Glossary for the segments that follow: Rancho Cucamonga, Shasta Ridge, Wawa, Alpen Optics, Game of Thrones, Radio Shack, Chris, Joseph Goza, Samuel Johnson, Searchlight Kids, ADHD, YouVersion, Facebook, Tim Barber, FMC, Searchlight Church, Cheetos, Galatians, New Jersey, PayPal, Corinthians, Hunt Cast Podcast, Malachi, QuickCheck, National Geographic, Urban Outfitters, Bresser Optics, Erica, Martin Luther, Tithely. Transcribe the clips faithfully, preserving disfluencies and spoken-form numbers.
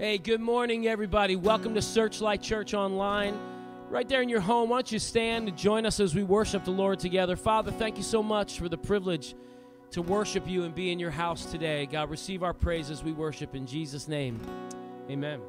Hey, good morning, everybody. Welcome to Searchlight Church Online. Right there in your home, why don't you stand and join us as we worship the Lord together. Father, thank you so much for the privilege to worship you and be in your house today. God, receive our praise as we worship in Jesus' name. Amen.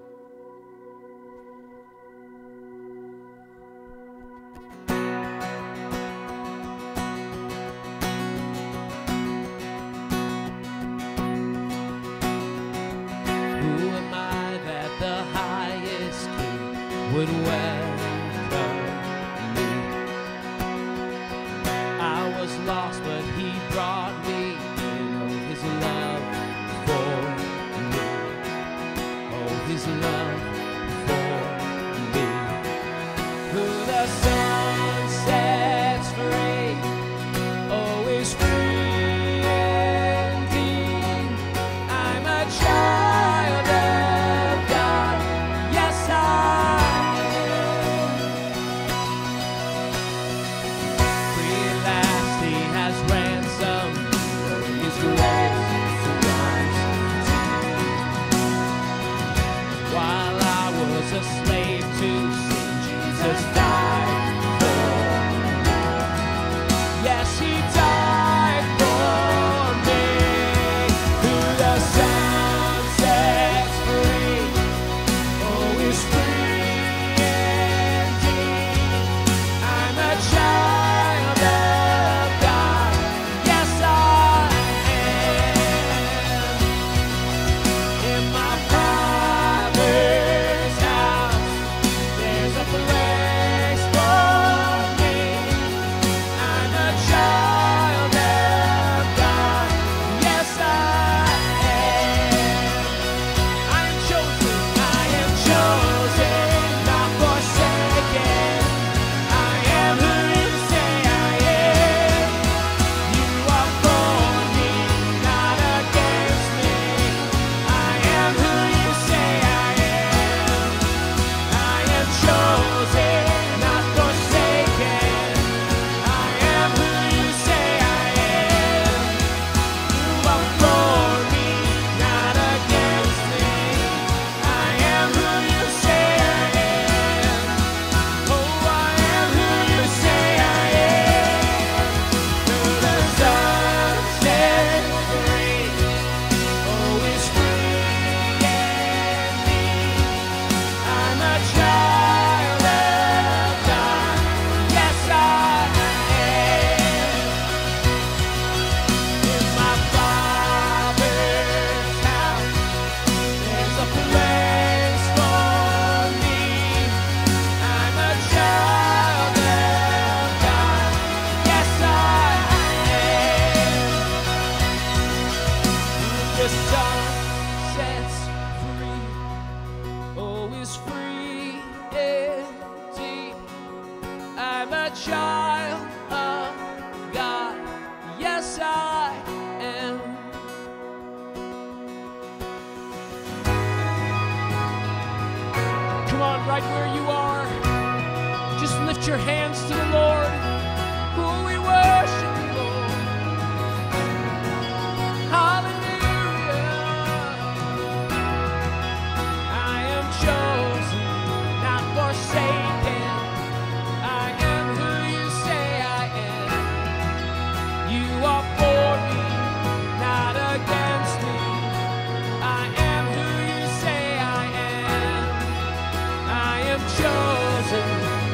Chosen,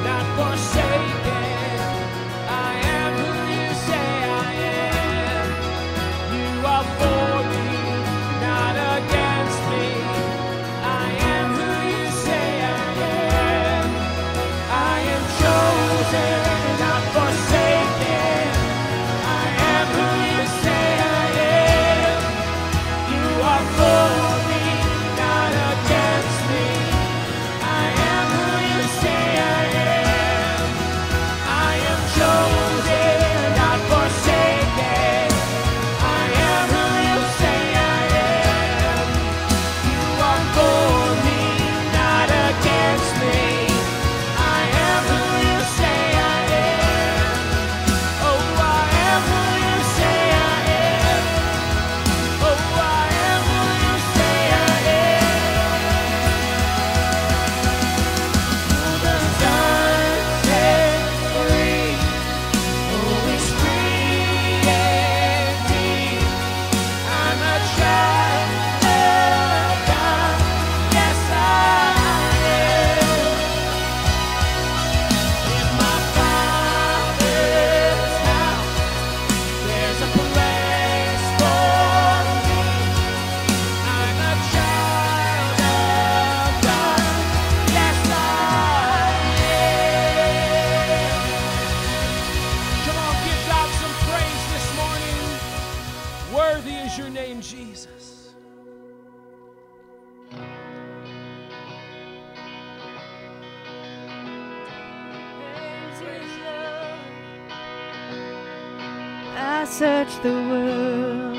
not forsaken. search the world,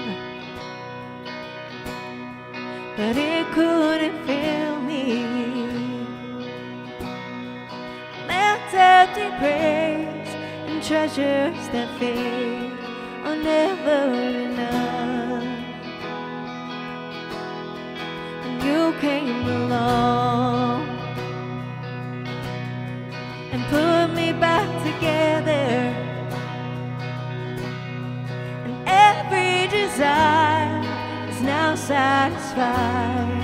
but it couldn't fill me. Left empty praise and treasures that fade are never enough. And you came along and put me back together. Every desire is now satisfied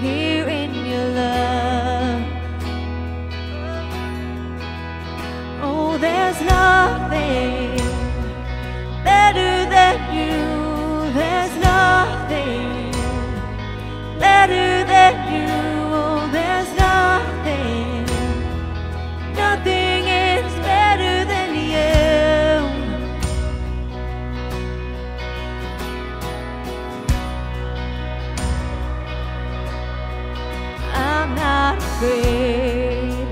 here in your love. Oh, there's nothing better than you. There's nothing better than you. Oh, there's nothing, nothing is better than you. I'm not afraid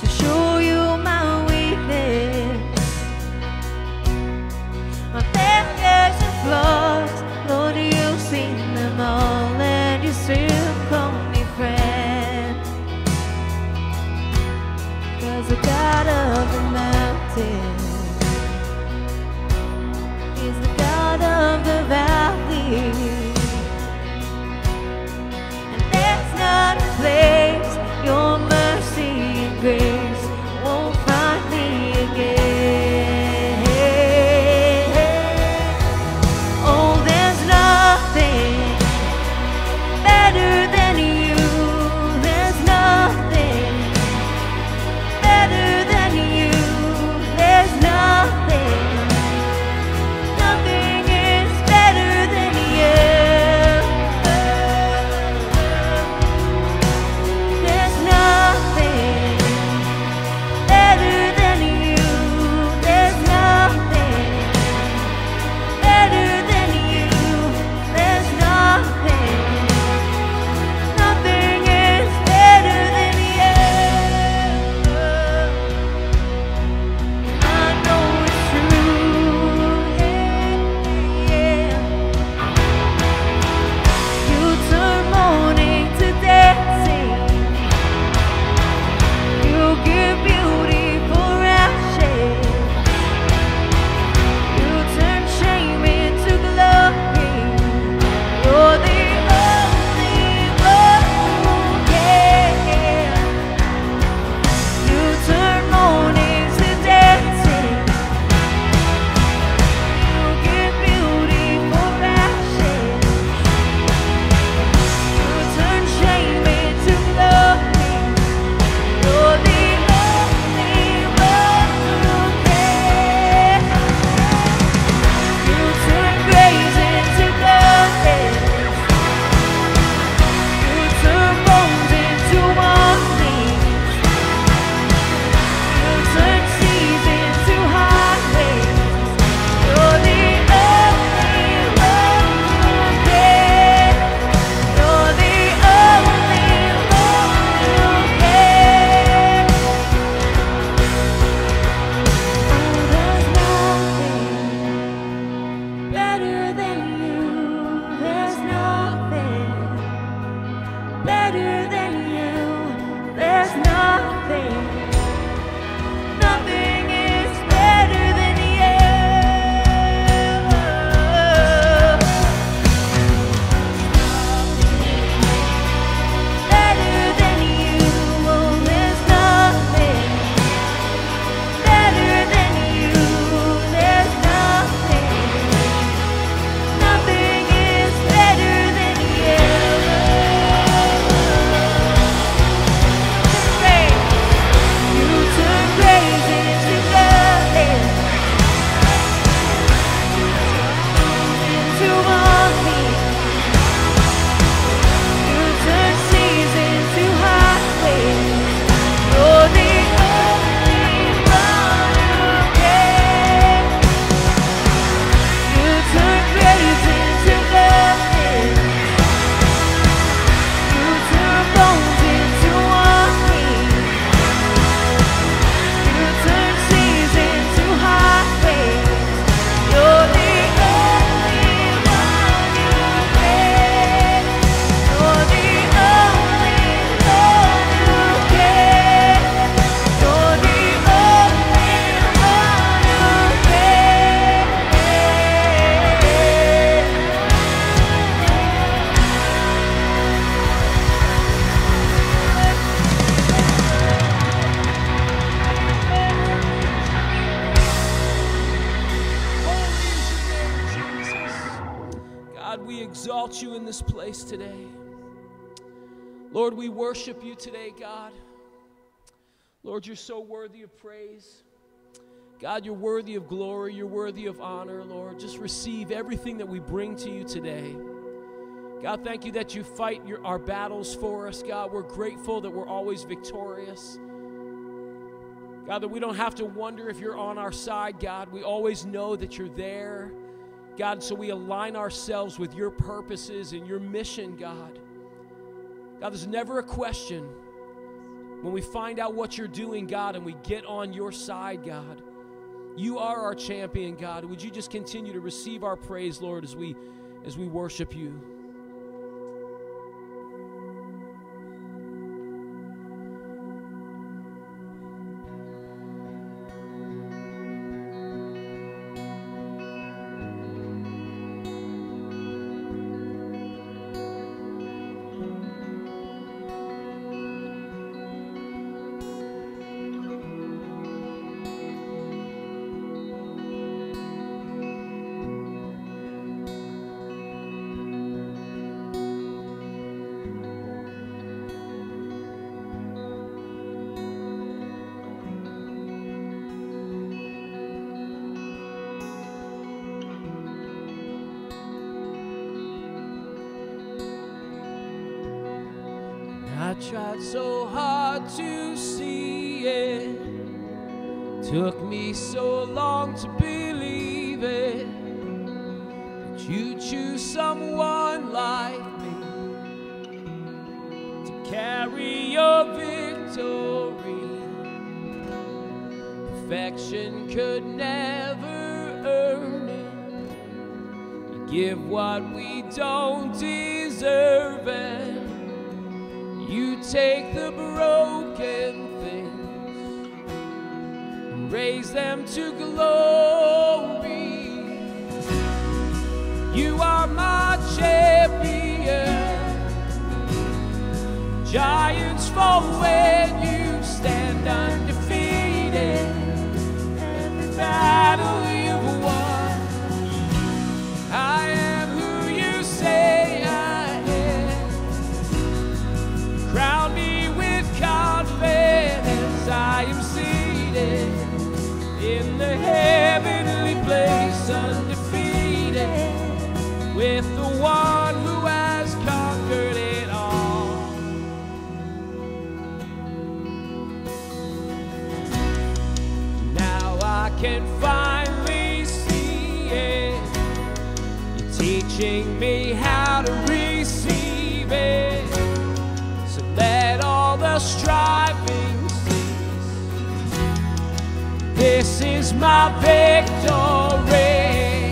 to show you my weakness, my failures and flaws. Lord, you've seen them all, and you still call me friend. 'Cause the God of the mountain is the God of the valley. No exalt you in this place today. Lord, we worship you today, God. Lord, you're so worthy of praise. God, you're worthy of glory. You're worthy of honor, Lord. Just receive everything that we bring to you today. God, thank you that you fight your, our battles for us, God. We're grateful that we're always victorious. God, that we don't have to wonder if you're on our side, God. We always know that you're there, God, so we align ourselves with your purposes and your mission, God. God, there's never a question when we find out what you're doing, God, and we get on your side, God. You are our champion, God. Would you just continue to receive our praise, Lord, as we, as we worship you? Tried so hard to see it, took me so long to believe it, but you choose someone like me to carry your victory. Perfection could never earn it, you give what we don't deserve it. You take the broken things and raise them to glory. You are my champion. Giants fall when you stand undefeated. Every battle you've won, I am who you say. Crown me with confidence, I am seated in the heavenly place, undefeated, with the one who has conquered it all. Now I can finally see it, you're teaching me how to receive it. Let all the striving cease. This is my victory.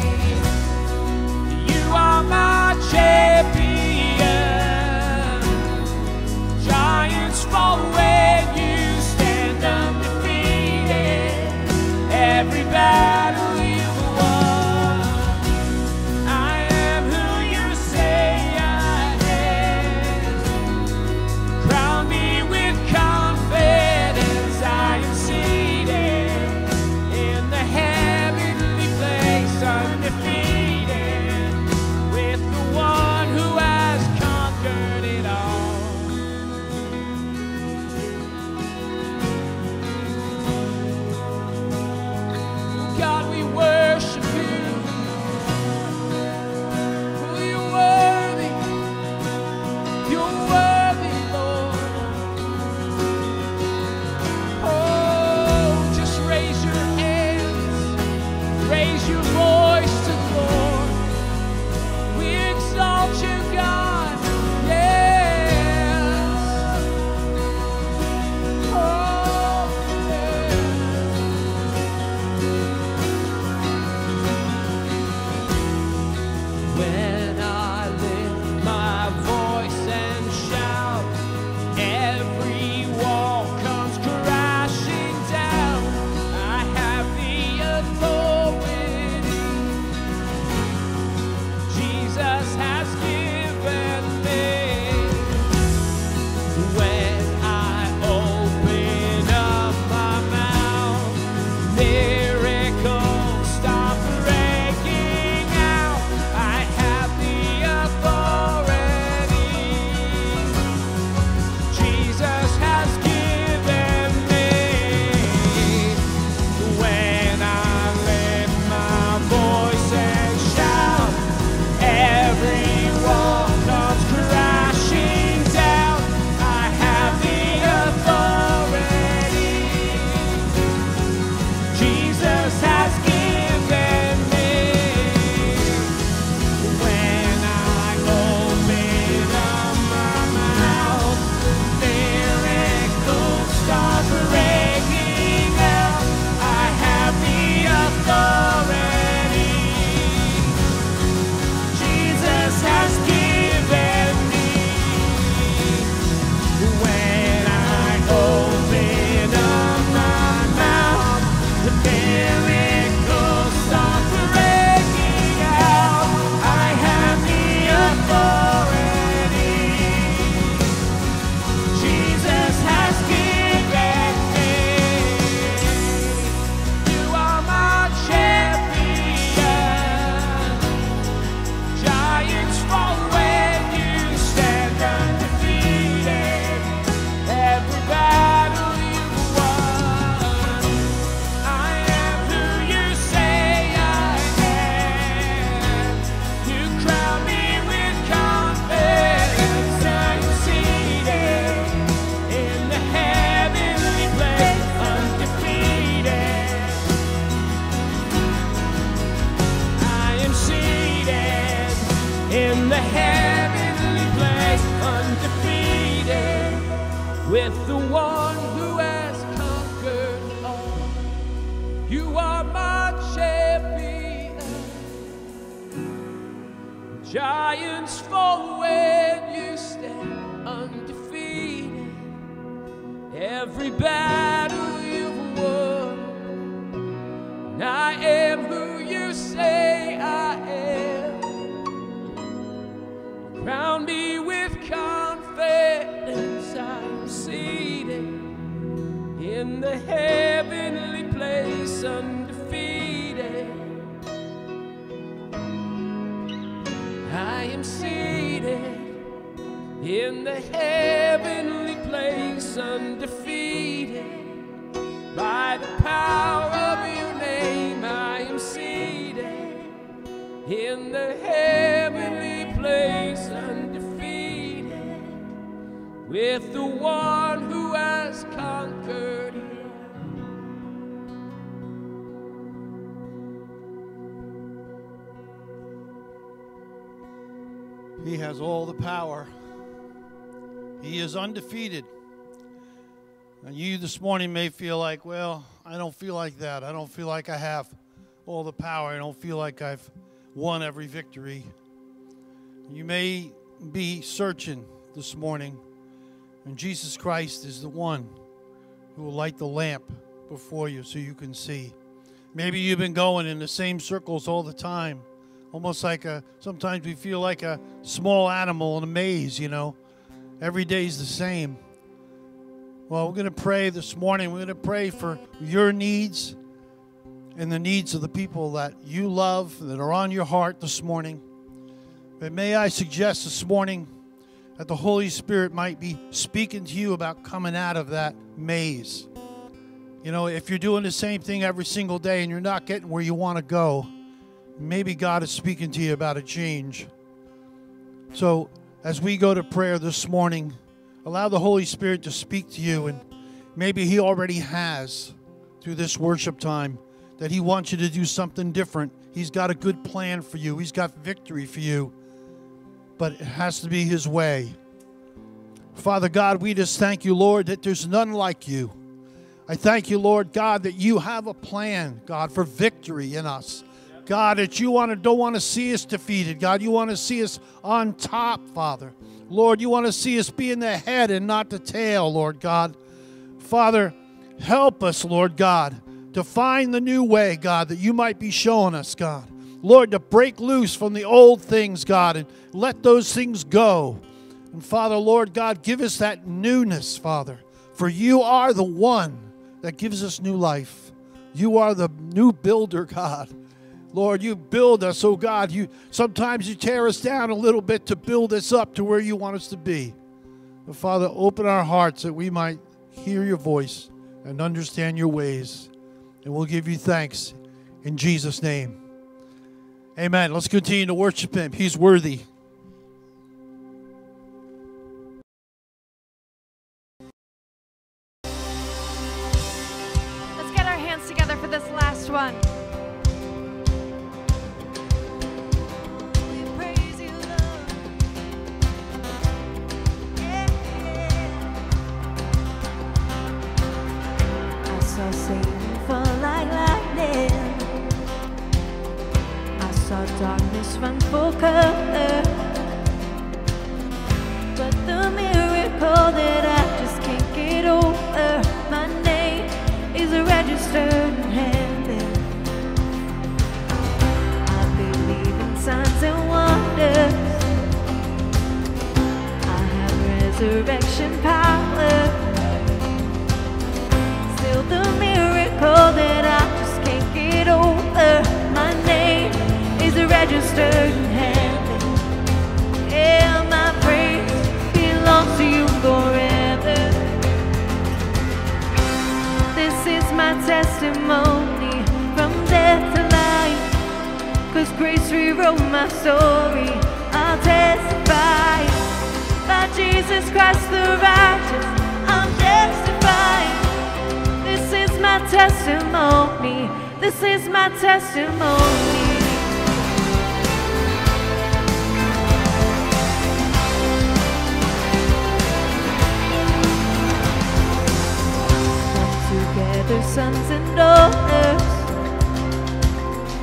You are my champion. Giants fall when you stand undefeated. Every battle you've won, I am who you say I am. When I lift my voice and shout, with the one who has conquered all. You are my champion. Giants fall when you stand undefeated. Every battle you've won, I am who you say I am. Crown me with confidence, I'm seated in the heavenly place undefeated. I am seated in the heavenly place undefeated. By the power of your name, I am seated in the heavenly place undefeated, with the one who has conquered all. He has all the power. He is undefeated. And you this morning may feel like, well, I don't feel like that. I don't feel like I have all the power. I don't feel like I've won every victory. You may be searching this morning, and Jesus Christ is the one who will light the lamp before you so you can see. Maybe you've been going in the same circles all the time, almost like a, sometimes we feel like a small animal in a maze, you know. Every day's the same. Well, we're going to pray this morning. We're going to pray for your needs and the needs of the people that you love, that are on your heart this morning. But may I suggest this morning that the Holy Spirit might be speaking to you about coming out of that maze. You know, if you're doing the same thing every single day and you're not getting where you want to go, maybe God is speaking to you about a change. So as we go to prayer this morning, allow the Holy Spirit to speak to you, and maybe He already has through this worship time, that He wants you to do something different. He's got a good plan for you. He's got victory for you, but it has to be His way. Father God, we just thank you, Lord, that there's none like you. I thank you, Lord God, that you have a plan, God, for victory in us. God, that you want to, don't want to see us defeated. God, you want to see us on top, Father. Lord, you want to see us be in the head and not the tail, Lord God. Father, help us, Lord God, to find the new way, God, that you might be showing us, God. Lord, to break loose from the old things, God, and let those things go. And Father, Lord God, give us that newness, Father, for you are the one that gives us new life. You are the new builder, God. Lord, you build us, oh God. You sometimes you tear us down a little bit to build us up to where you want us to be. But Father, open our hearts that we might hear your voice and understand your ways. And we'll give you thanks in Jesus' name. Amen. Let's continue to worship him. He's worthy. Let's get our hands together for this last one. I saw Satan fall like lightning. I saw darkness run for cover. But the miracle that I just can't get over, my name is registered in heaven. I believe in signs and wonders. I have resurrection power. The miracle that I just can't get over, my name is registered in heaven. Yeah, my praise belongs to you forever. This is my testimony, from death to life, 'cause grace rewrote my story. I'll testify, by Jesus Christ the righteous, I'm justified. My testimony, this is my testimony. sons and daughters,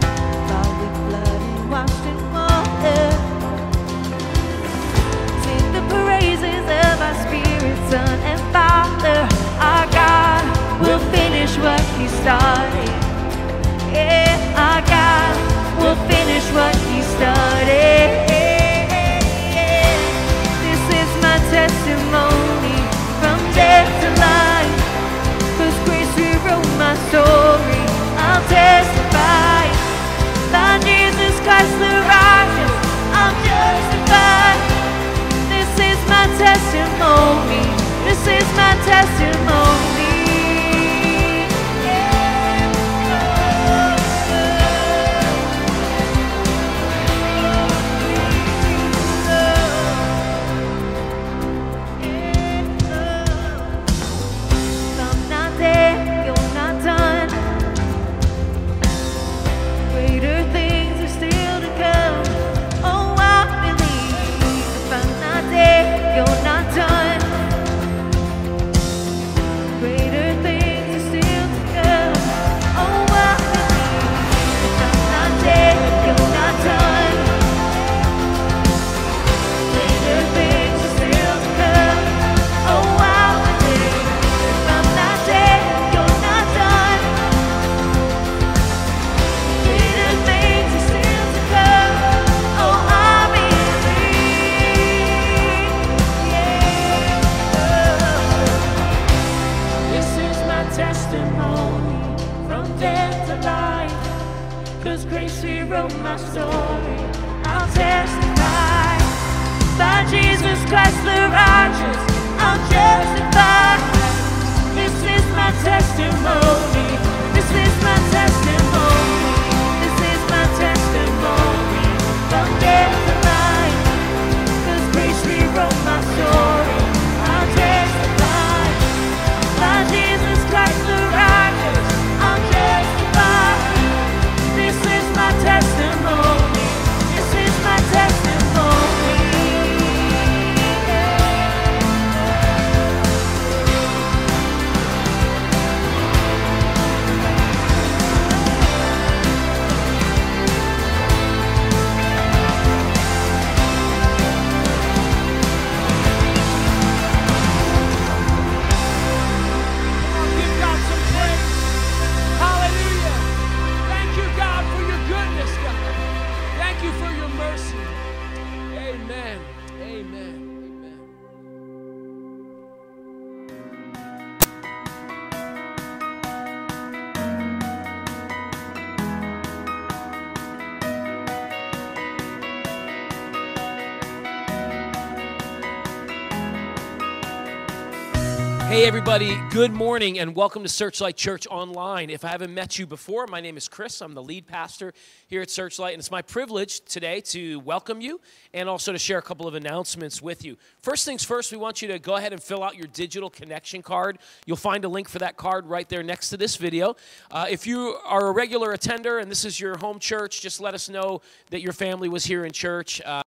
bought with blood and washed in water. Sing the praises of our Spirit, Son and Father. Our God will finish what He started. Yeah, our God will finish what He started. This is my testimony from death to life. Cause grace rewrote my story. I'll testify by Jesus Christ the righteous. I'm justified. This is my testimony. This is my testimony. Hey everybody, good morning and welcome to Searchlight Church Online. If I haven't met you before, my name is Chris. I'm the lead pastor here at Searchlight, and it's my privilege today to welcome you and also to share a couple of announcements with you. First things first, we want you to go ahead and fill out your digital connection card. You'll find a link for that card right there next to this video. Uh, if you are a regular attender and this is your home church, just let us know that your family was here in church. Uh,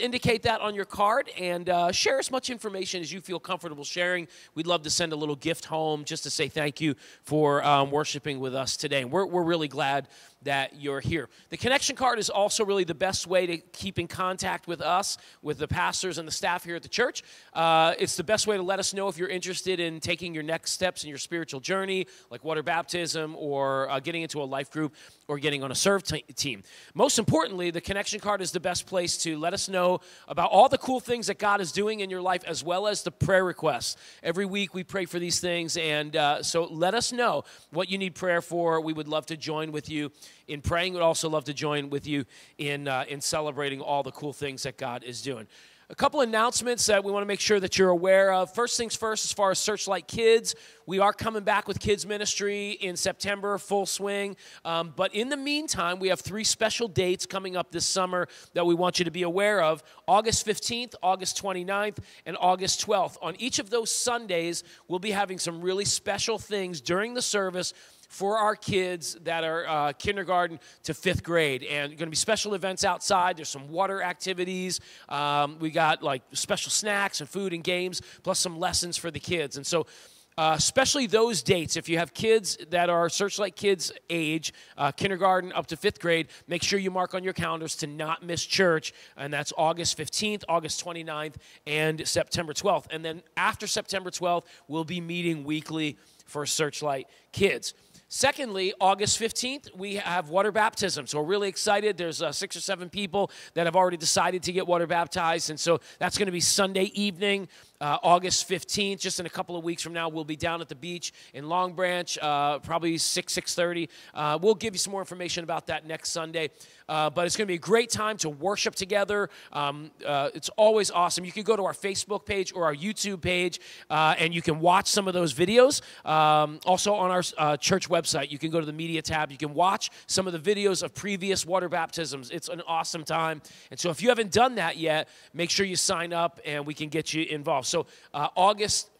Indicate that on your card and uh, share as much information as you feel comfortable sharing. We'd love to send a little gift home just to say thank you for um, worshiping with us today. We're, we're really glad that you're here. The connection card is also really the best way to keep in contact with us, with the pastors and the staff here at the church. Uh, it's the best way to let us know if you're interested in taking your next steps in your spiritual journey, like water baptism or uh, getting into a life group or getting on a serve te- team. Most importantly, the connection card is the best place to let us know about all the cool things that God is doing in your life, as well as the prayer requests. Every week we pray for these things, and uh, so let us know what you need prayer for. We would love to join with you in praying. We'd also love to join with you in uh, in celebrating all the cool things that God is doing. A couple announcements that we want to make sure that you're aware of. First things first, as far as Searchlight Kids, we are coming back with kids ministry in September, full swing. Um, but in the meantime, we have three special dates coming up this summer that we want you to be aware of. August fifteenth, August twenty-ninth, and August twelfth. On each of those Sundays, we'll be having some really special things during the service for our kids that are uh, kindergarten to fifth grade. And going to be special events outside. There's some water activities. Um, we got like special snacks and food and games, plus some lessons for the kids. And so Uh, especially those dates. If you have kids that are Searchlight Kids age, uh, kindergarten up to fifth grade, make sure you mark on your calendars to not miss church, and that's August fifteenth, August twenty-ninth, and September twelfth. And then after September twelfth, we'll be meeting weekly for Searchlight Kids. Secondly, August fifteenth, we have water baptism. So we're really excited. There's uh, six or seven people that have already decided to get water baptized. And so that's going to be Sunday evening, uh, August fifteenth. Just in a couple of weeks from now, we'll be down at the beach in Long Branch, uh, probably six, six thirty. Uh, we'll give you some more information about that next Sunday. Uh, but it's going to be a great time to worship together. Um, uh, it's always awesome. You can go to our Facebook page or our YouTube page, uh, and you can watch some of those videos. Um, also on our uh, church website. Website. You can go to the media tab. You can watch some of the videos of previous water baptisms. It's an awesome time. And so if you haven't done that yet, make sure you sign up and we can get you involved. So uh, August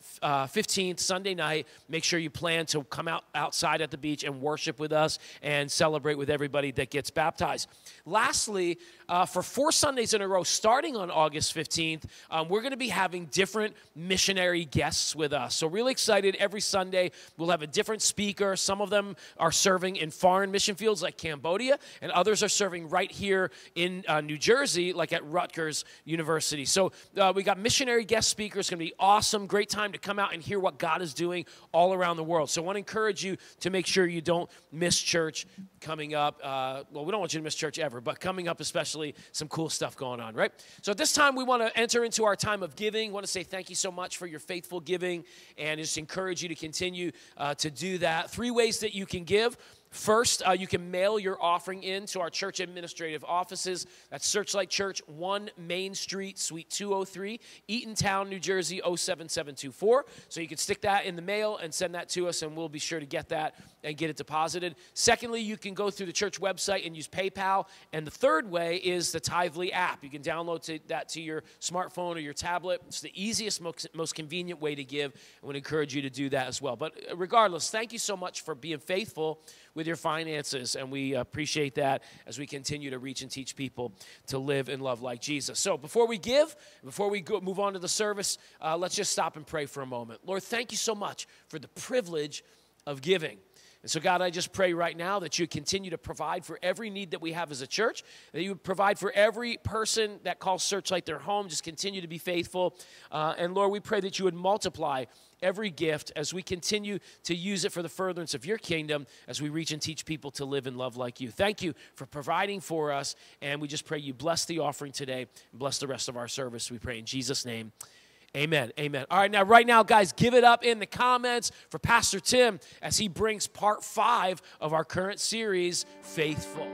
fifteenth, Sunday night, make sure you plan to come out outside at the beach and worship with us and celebrate with everybody that gets baptized. Lastly, uh, for four Sundays in a row, starting on August fifteenth, um, we're going to be having different missionary guests with us. So really excited. Every Sunday, we'll have a different speaker. Some of them are serving in foreign mission fields like Cambodia, and others are serving right here in uh, New Jersey, like at Rutgers University. So uh, we got missionary guest speakers. It's going to be awesome. Great time to come out and hear what God is doing all around the world. So I want to encourage you to make sure you don't miss church coming up. Uh, well, we don't want you to miss church ever, but coming up especially, some cool stuff going on, right? So at this time, we want to enter into our time of giving. I want to say thank you so much for your faithful giving and just encourage you to continue uh, to do that. Three ways that you can give. First, uh, you can mail your offering in to our church administrative offices. That's Searchlight Church, one Main Street, Suite two oh three, Eatontown, New Jersey, oh seven seven two four. So you can stick that in the mail and send that to us, and we'll be sure to get that and get it deposited. Secondly, you can go through the church website and use PayPal. And the third way is the Tithely app. You can download to, that to your smartphone or your tablet. It's the easiest, most, most convenient way to give. I would encourage you to do that as well. But regardless, thank you so much for being faithful with your finances, and we appreciate that as we continue to reach and teach people to live and love like Jesus. So before we give, before we go, move on to the service, uh, let's just stop and pray for a moment. Lord, thank you so much for the privilege of giving. And so, God, I just pray right now that you continue to provide for every need that we have as a church, that you provide for every person that calls Searchlight their home. Just continue to be faithful. Uh, and, Lord, we pray that you would multiply every gift as we continue to use it for the furtherance of your kingdom as we reach and teach people to live and love like you. Thank you for providing for us, and we just pray you bless the offering today and bless the rest of our service. We pray in Jesus' name. Amen, amen. All right, now, right now, guys, give it up in the comments for Pastor Tim as he brings part five of our current series, Faithful.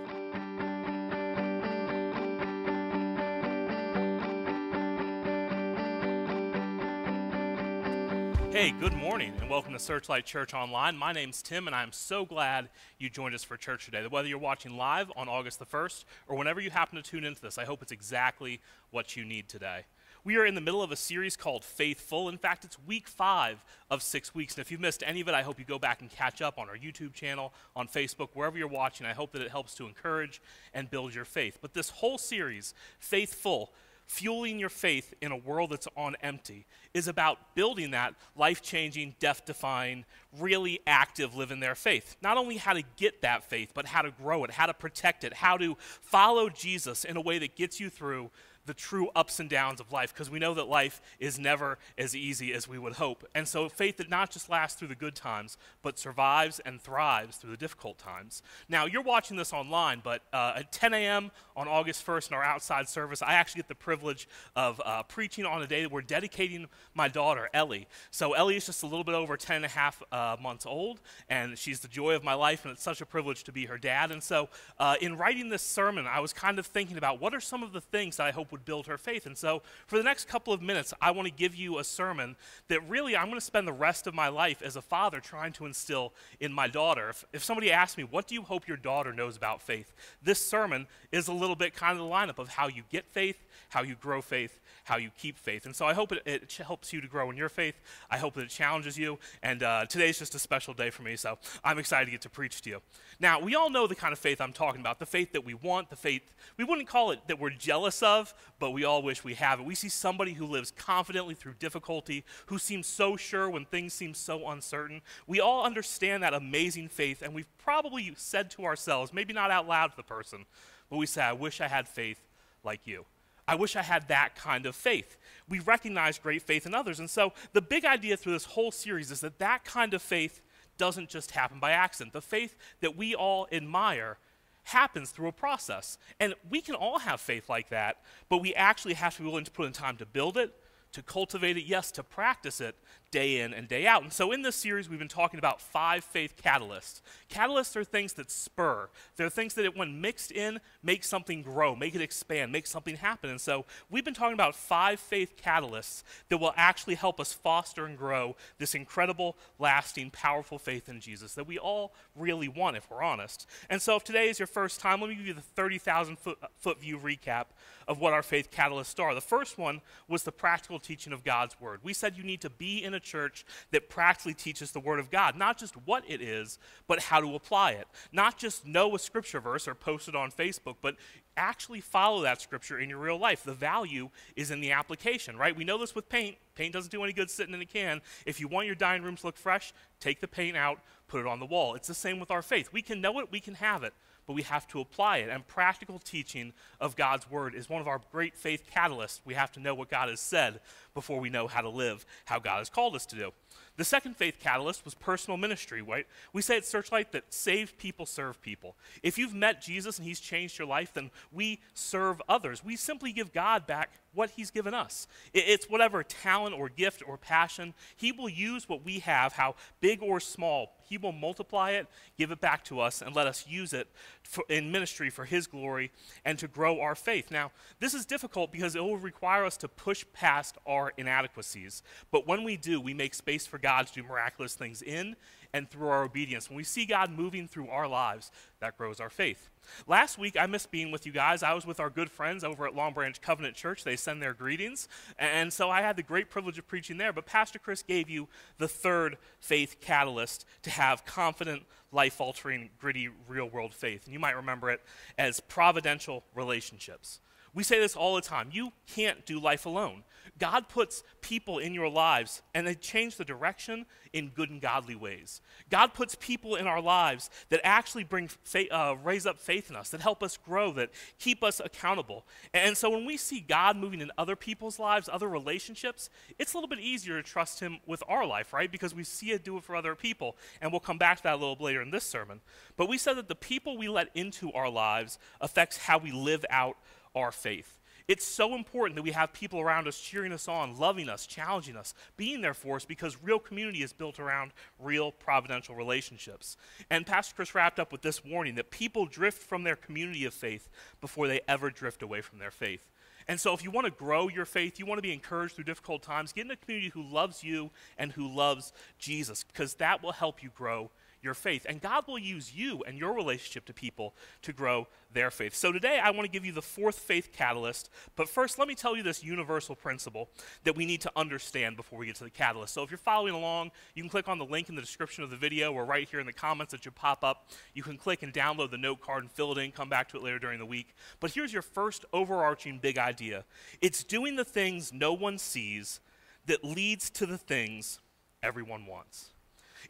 Hey, good morning, and welcome to Searchlight Church Online. My name's Tim, and I'm so glad you joined us for church today. Whether you're watching live on August the first or whenever you happen to tune into this, I hope it's exactly what you need today. We are in the middle of a series called Faithful. In fact, it's week five of six weeks. And if you've missed any of it, I hope you go back and catch up on our YouTube channel, on Facebook, wherever you're watching. I hope that it helps to encourage and build your faith. But this whole series, Faithful, Fueling Your Faith in a World That's on Empty, is about building that life-changing, death-defying, really active live in their faith. Not only how to get that faith, but how to grow it, how to protect it, how to follow Jesus in a way that gets you through the true ups and downs of life, because we know that life is never as easy as we would hope. And so faith that not just lasts through the good times, but survives and thrives through the difficult times. Now, you're watching this online, but uh, at ten A M on August first in our outside service, I actually get the privilege of uh, preaching on a day that we're dedicating my daughter, Ellie. So Ellie is just a little bit over ten and a half uh, months old, and she's the joy of my life, and it's such a privilege to be her dad. And so uh, in writing this sermon, I was kind of thinking about what are some of the things that I hope would build her faith. And so for the next couple of minutes, I want to give you a sermon that really I'm going to spend the rest of my life as a father trying to instill in my daughter. If, if somebody asks me, what do you hope your daughter knows about faith? This sermon is a little bit kind of the lineup of how you get faith, how you grow faith, how you keep faith. And so I hope it, it helps you to grow in your faith. I hope that it challenges you. And uh, today's just a special day for me, so I'm excited to get to preach to you. Now, we all know the kind of faith I'm talking about, the faith that we want, the faith, we wouldn't call it that we're jealous of, but we all wish we have it. We see somebody who lives confidently through difficulty, who seems so sure when things seem so uncertain. We all understand that amazing faith, and we've probably said to ourselves, maybe not out loud to the person, but we say, I wish I had faith like you. I wish I had that kind of faith. We recognize great faith in others. And so the big idea through this whole series is that that kind of faith doesn't just happen by accident. The faith that we all admire happens through a process. And we can all have faith like that, but we actually have to be willing to put in time to build it, to cultivate it, yes, to practice it day in and day out. And so in this series, we've been talking about five faith catalysts. Catalysts are things that spur. They're things that, when mixed in, make something grow, make it expand, make something happen. And so we've been talking about five faith catalysts that will actually help us foster and grow this incredible, lasting, powerful faith in Jesus that we all really want, if we're honest. And so if today is your first time, let me give you the thirty thousand foot view recap of what our faith catalysts are. The first one was the practical teaching of God's word. We said you need to be in a church that practically teaches the word of God, not just what it is, but how to apply it. Not just know a scripture verse or post it on Facebook, but actually follow that scripture in your real life. The value is in the application, right? We know this with paint. Paint doesn't do any good sitting in a can. If you want your dining room to look fresh, take the paint out, put it on the wall. It's the same with our faith. We can know it, we can have it, but we have to apply it. And practical teaching of God's word is one of our great faith catalysts. We have to know what God has said before we know how to live how God has called us to do. The second faith catalyst was personal ministry, right? We say at Searchlight that saved people serve people. If you've met Jesus and he's changed your life, then we serve others. We simply give God back what he's given us. It's whatever talent or gift or passion. He will use what we have, how big or small. He will multiply it, give it back to us, and let us use it for, in ministry for his glory and to grow our faith. Now, this is difficult because it will require us to push past our inadequacies. But when we do, we make space for God to do miraculous things in and through our obedience. When we see God moving through our lives, that grows our faith. Last week, I missed being with you guys. I was with our good friends over at Long Branch Covenant Church. They send their greetings. And so I had the great privilege of preaching there. But Pastor Chris gave you the third faith catalyst to have confident, life-altering, gritty, real-world faith. And you might remember it as providential relationships. We say this all the time. You can't do life alone. God puts people in your lives, and they change the direction in good and godly ways. God puts people in our lives that actually bring uh, raise up faith in us, that help us grow, that keep us accountable. And so when we see God moving in other people's lives, other relationships, it's a little bit easier to trust him with our life, right? Because we see it do it for other people, and we'll come back to that a little later in this sermon. But we said that the people we let into our lives affects how we live out our faith. It's so important that we have people around us cheering us on, loving us, challenging us, being there for us, because real community is built around real providential relationships. And Pastor Chris wrapped up with this warning that people drift from their community of faith before they ever drift away from their faith. And so if you want to grow your faith, you want to be encouraged through difficult times, get in a community who loves you and who loves Jesus, because that will help you grow your faith. And God will use you and your relationship to people to grow their faith. So today I want to give you the fourth faith catalyst, but first let me tell you this universal principle that we need to understand before we get to the catalyst. So if you're following along, you can click on the link in the description of the video or right here in the comments that should pop up. You can click and download the note card and fill it in, come back to it later during the week. But here's your first overarching big idea. It's doing the things no one sees that leads to the things everyone wants.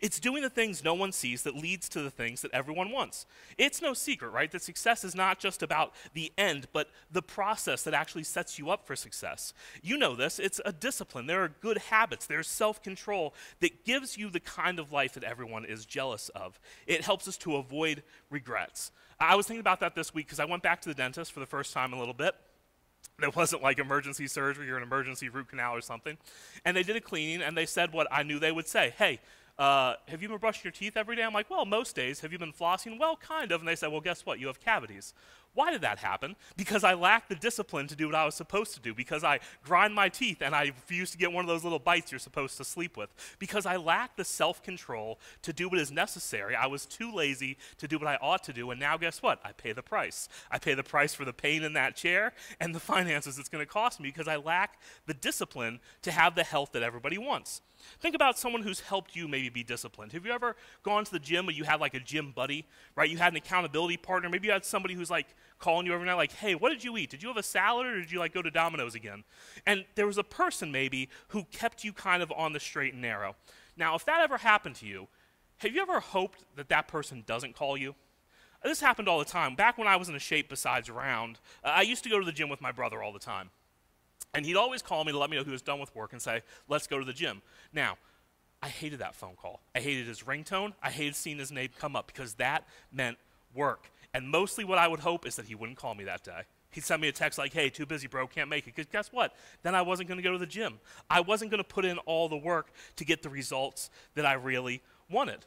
It's doing the things no one sees that leads to the things that everyone wants. It's no secret, right, that success is not just about the end, but the process that actually sets you up for success. You know this. It's a discipline. There are good habits. There's self-control that gives you the kind of life that everyone is jealous of. It helps us to avoid regrets. I was thinking about that this week because I went back to the dentist for the first time in a little bit. It wasn't like emergency surgery or an emergency root canal or something. And they did a cleaning, and they said what I knew they would say. Hey, Uh, have you been brushing your teeth every day? I'm like, well, most days. Have you been flossing? Well, kind of. And they said, well, guess what? You have cavities. Why did that happen? Because I lacked the discipline to do what I was supposed to do. Because I grind my teeth and I refuse to get one of those little bites you're supposed to sleep with. Because I lacked the self-control to do what is necessary. I was too lazy to do what I ought to do. And now guess what? I pay the price. I pay the price for the pain in that chair and the finances it's going to cost me because I lack the discipline to have the health that everybody wants. Think about someone who's helped you maybe be disciplined. Have you ever gone to the gym and you had like a gym buddy, right? You had an accountability partner. Maybe you had somebody who's like, calling you every night like, hey, what did you eat? Did you have a salad or did you like go to Domino's again? And there was a person maybe who kept you kind of on the straight and narrow. Now, if that ever happened to you, have you ever hoped that that person doesn't call you? This happened all the time. Back when I was in a shape besides round, uh, I used to go to the gym with my brother all the time. And he'd always call me to let me know he was done with work and say, let's go to the gym. Now, I hated that phone call. I hated his ringtone. I hated seeing his name come up because that meant work. And mostly what I would hope is that he wouldn't call me that day. He'd send me a text like, hey, too busy, bro, can't make it. Because guess what? Then I wasn't going to go to the gym. I wasn't going to put in all the work to get the results that I really wanted.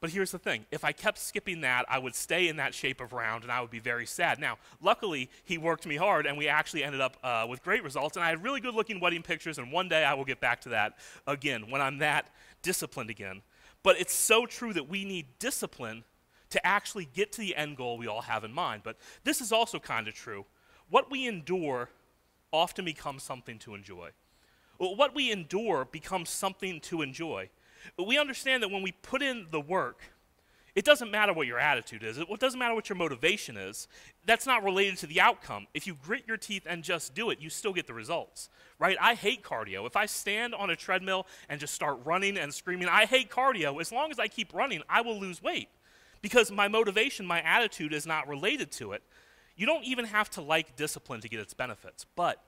But here's the thing. If I kept skipping that, I would stay in that shape of round, and I would be very sad. Now, luckily, he worked me hard, and we actually ended up uh, with great results. And I had really good-looking wedding pictures, and one day I will get back to that again when I'm that disciplined again. But it's so true that we need discipline to actually get to the end goal we all have in mind. But this is also kind of true. What we endure often becomes something to enjoy. What we endure becomes something to enjoy. But we understand that when we put in the work, it doesn't matter what your attitude is. It doesn't matter what your motivation is. That's not related to the outcome. If you grit your teeth and just do it, you still get the results, right? I hate cardio. If I stand on a treadmill and just start running and screaming, I hate cardio, as long as I keep running, I will lose weight because my motivation, my attitude is not related to it. You don't even have to like discipline to get its benefits. But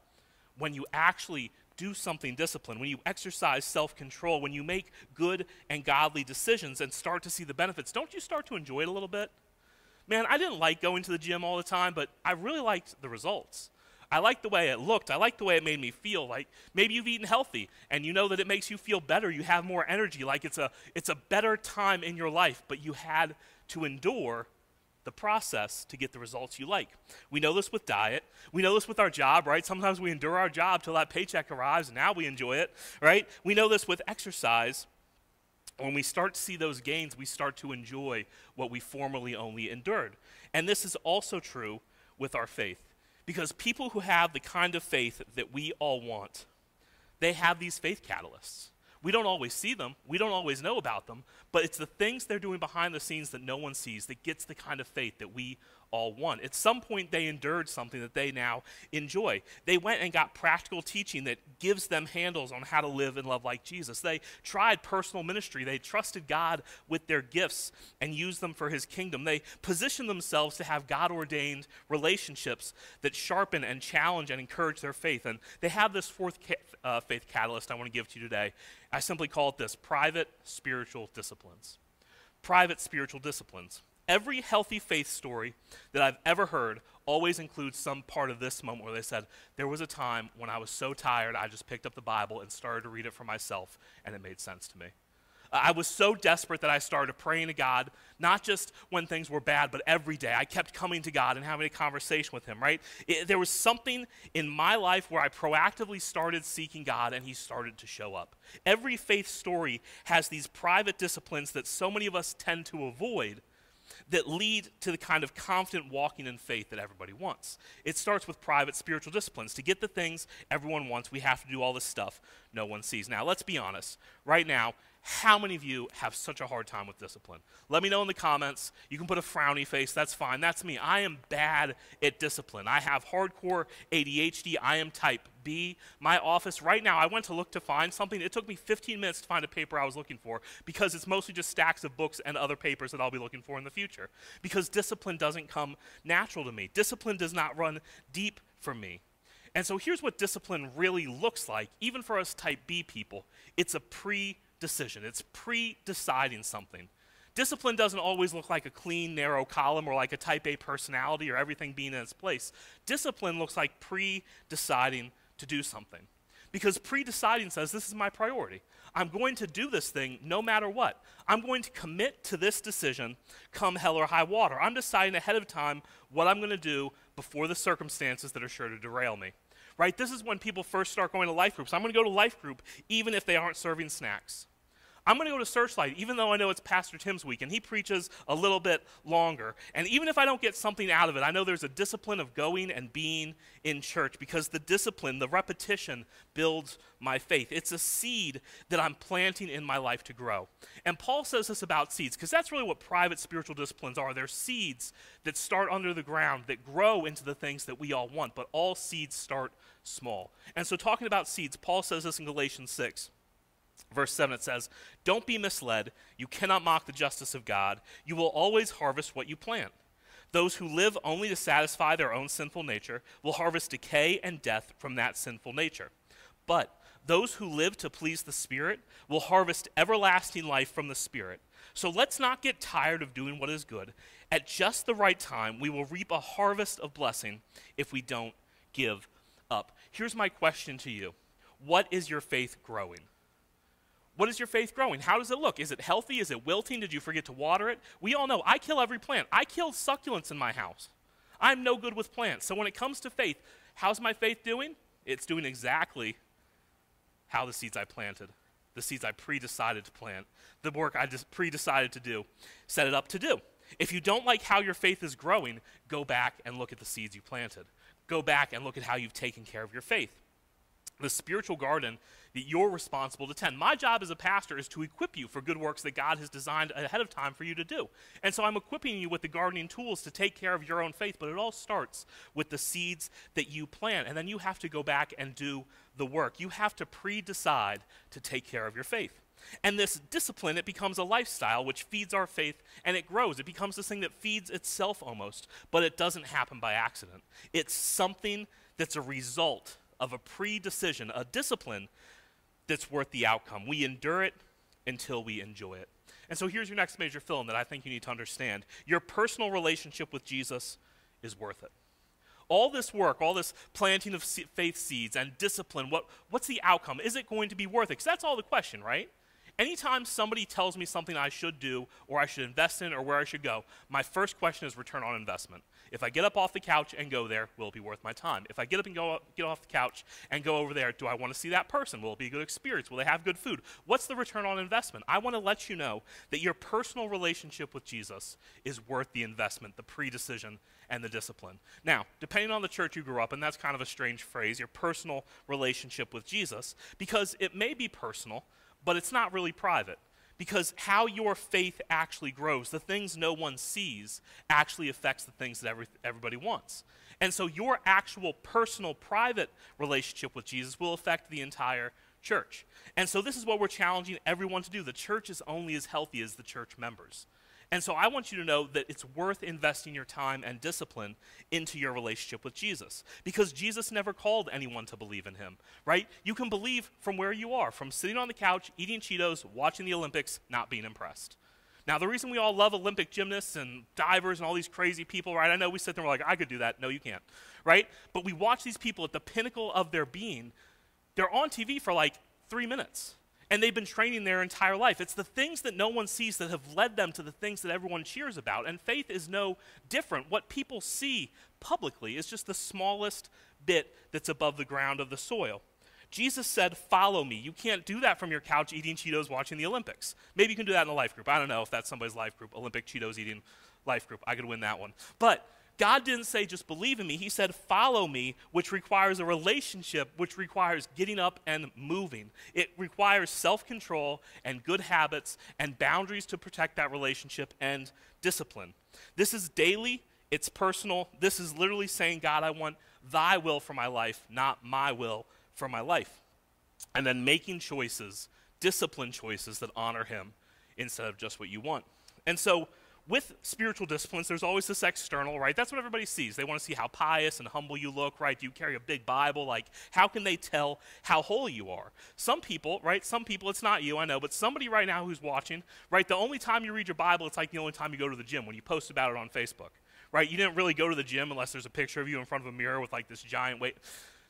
when you actually do something disciplined, when you exercise self-control, when you make good and godly decisions and start to see the benefits, don't you start to enjoy it a little bit? Man, I didn't like going to the gym all the time, but I really liked the results. I liked the way it looked. I liked the way it made me feel. Like maybe you've eaten healthy and you know that it makes you feel better. You have more energy. Like it's a, it's a better time in your life, but you had to endure the process to get the results you like. We know this with diet. We know this with our job, right? Sometimes we endure our job till that paycheck arrives and now we enjoy it, right? We know this with exercise. When we start to see those gains, we start to enjoy what we formerly only endured. And this is also true with our faith, because people who have the kind of faith that we all want, they have these faith catalysts. We don't always see them. We don't always know about them. But it's the things they're doing behind the scenes that no one sees that gets the kind of faith that we all want. At some point, they endured something that they now enjoy. They went and got practical teaching that gives them handles on how to live and love like Jesus. They tried personal ministry. They trusted God with their gifts and used them for his kingdom. They positioned themselves to have God-ordained relationships that sharpen and challenge and encourage their faith. And they have this fourth ca uh, faith catalyst I want to give to you today. I simply call it this: private spiritual disciplines. Private spiritual disciplines. Every healthy faith story that I've ever heard always includes some part of this moment where they said, there was a time when I was so tired, I just picked up the Bible and started to read it for myself, and it made sense to me. Uh, I was so desperate that I started praying to God, not just when things were bad, but every day. I kept coming to God and having a conversation with him, right? It, there was something in my life where I proactively started seeking God, and he started to show up. Every faith story has these private disciplines that so many of us tend to avoid, that lead to the kind of confident walking in faith that everybody wants. It starts with private spiritual disciplines. To get the things everyone wants, we have to do all this stuff no one sees. Now, let's be honest. Right now, how many of you have such a hard time with discipline? Let me know in the comments. You can put a frowny face. That's fine. That's me. I am bad at discipline. I have hardcore A D H D. I am type B. My office right now, I went to look to find something. It took me fifteen minutes to find a paper I was looking for because it's mostly just stacks of books and other papers that I'll be looking for in the future, because discipline doesn't come natural to me. Discipline does not run deep for me. And so here's what discipline really looks like, even for us type B people. It's a pre-decision. It's pre-deciding something. Discipline doesn't always look like a clean, narrow column or like a type A personality or everything being in its place. Discipline looks like pre-deciding to do something. Because pre-deciding says, this is my priority. I'm going to do this thing no matter what. I'm going to commit to this decision come hell or high water. I'm deciding ahead of time what I'm going to do before the circumstances that are sure to derail me. Right? This is when people first start going to life groups. I'm going to go to life group even if they aren't serving snacks. I'm going to go to Searchlight, even though I know it's Pastor Tim's week, and he preaches a little bit longer. And even if I don't get something out of it, I know there's a discipline of going and being in church, because the discipline, the repetition, builds my faith. It's a seed that I'm planting in my life to grow. And Paul says this about seeds, because that's really what private spiritual disciplines are. They're seeds that start under the ground, that grow into the things that we all want, but all seeds start small. And so talking about seeds, Paul says this in Galatians six. Verse seven, it says, "Don't be misled. You cannot mock the justice of God. You will always harvest what you plant. Those who live only to satisfy their own sinful nature will harvest decay and death from that sinful nature. But those who live to please the Spirit will harvest everlasting life from the Spirit. So let's not get tired of doing what is good. At just the right time, we will reap a harvest of blessing if we don't give up." Here's my question to you. What is your faith growing? What is your faith growing? How does it look? Is it healthy? Is it wilting? Did you forget to water it? We all know I kill every plant. I kill succulents in my house. I'm no good with plants. So when it comes to faith, how's my faith doing? It's doing exactly how the seeds I planted, the seeds I pre-decided to plant, the work I just pre-decided to do, set it up to do. If you don't like how your faith is growing, go back and look at the seeds you planted. Go back and look at how you've taken care of your faith. The spiritual garden that you're responsible to tend. My job as a pastor is to equip you for good works that God has designed ahead of time for you to do. And so I'm equipping you with the gardening tools to take care of your own faith, but it all starts with the seeds that you plant. And then you have to go back and do the work. You have to pre-decide to take care of your faith. And this discipline, it becomes a lifestyle which feeds our faith, and it grows. It becomes this thing that feeds itself almost, but it doesn't happen by accident. It's something that's a result of a pre-decision, a discipline that's worth the outcome. We endure it until we enjoy it. And so here's your next major film that I think you need to understand. Your personal relationship with Jesus is worth it. All this work, all this planting of faith seeds and discipline, what, what's the outcome? Is it going to be worth it? Because that's all the question, right? Anytime somebody tells me something I should do or I should invest in or where I should go, my first question is return on investment. If I get up off the couch and go there, will it be worth my time? If I get up and go get off the couch and go over there, do I want to see that person? Will it be a good experience? Will they have good food? What's the return on investment? I want to let you know that your personal relationship with Jesus is worth the investment, the pre-decision, and the discipline. Now, depending on the church you grew up in, that's kind of a strange phrase, your personal relationship with Jesus, because it may be personal, but it's not really private, because how your faith actually grows, the things no one sees, actually affects the things that every, everybody wants. And so your actual personal, private relationship with Jesus will affect the entire church. And so this is what we're challenging everyone to do. The church is only as healthy as the church members. And so I want you to know that it's worth investing your time and discipline into your relationship with Jesus, because Jesus never called anyone to believe in him, right? You can believe from where you are, from sitting on the couch, eating Cheetos, watching the Olympics, not being impressed. Now, the reason we all love Olympic gymnasts and divers and all these crazy people, right? I know we sit there and we're like, I could do that. No, you can't, right? But we watch these people at the pinnacle of their being. They're on T V for like three minutes. And they've been training their entire life. It's the things that no one sees that have led them to the things that everyone cheers about. And faith is no different. What people see publicly is just the smallest bit that's above the ground of the soil. Jesus said, "Follow me." You can't do that from your couch eating Cheetos watching the Olympics. Maybe you can do that in a life group. I don't know if that's somebody's life group, Olympic Cheetos eating life group. I could win that one. But God didn't say just believe in me. He said follow me, which requires a relationship, which requires getting up and moving. It requires self-control and good habits and boundaries to protect that relationship and discipline. This is daily. It's personal. This is literally saying, God, I want thy will for my life, not my will for my life. And then making choices, discipline choices that honor him instead of just what you want. And so with spiritual disciplines, there's always this external, right? That's what everybody sees. They want to see how pious and humble you look, right? Do you carry a big Bible? Like, how can they tell how holy you are? Some people, right? Some people, it's not you, I know, but somebody right now who's watching, right? The only time you read your Bible, it's like the only time you go to the gym, when you post about it on Facebook, right? You didn't really go to the gym unless there's a picture of you in front of a mirror with like this giant weight.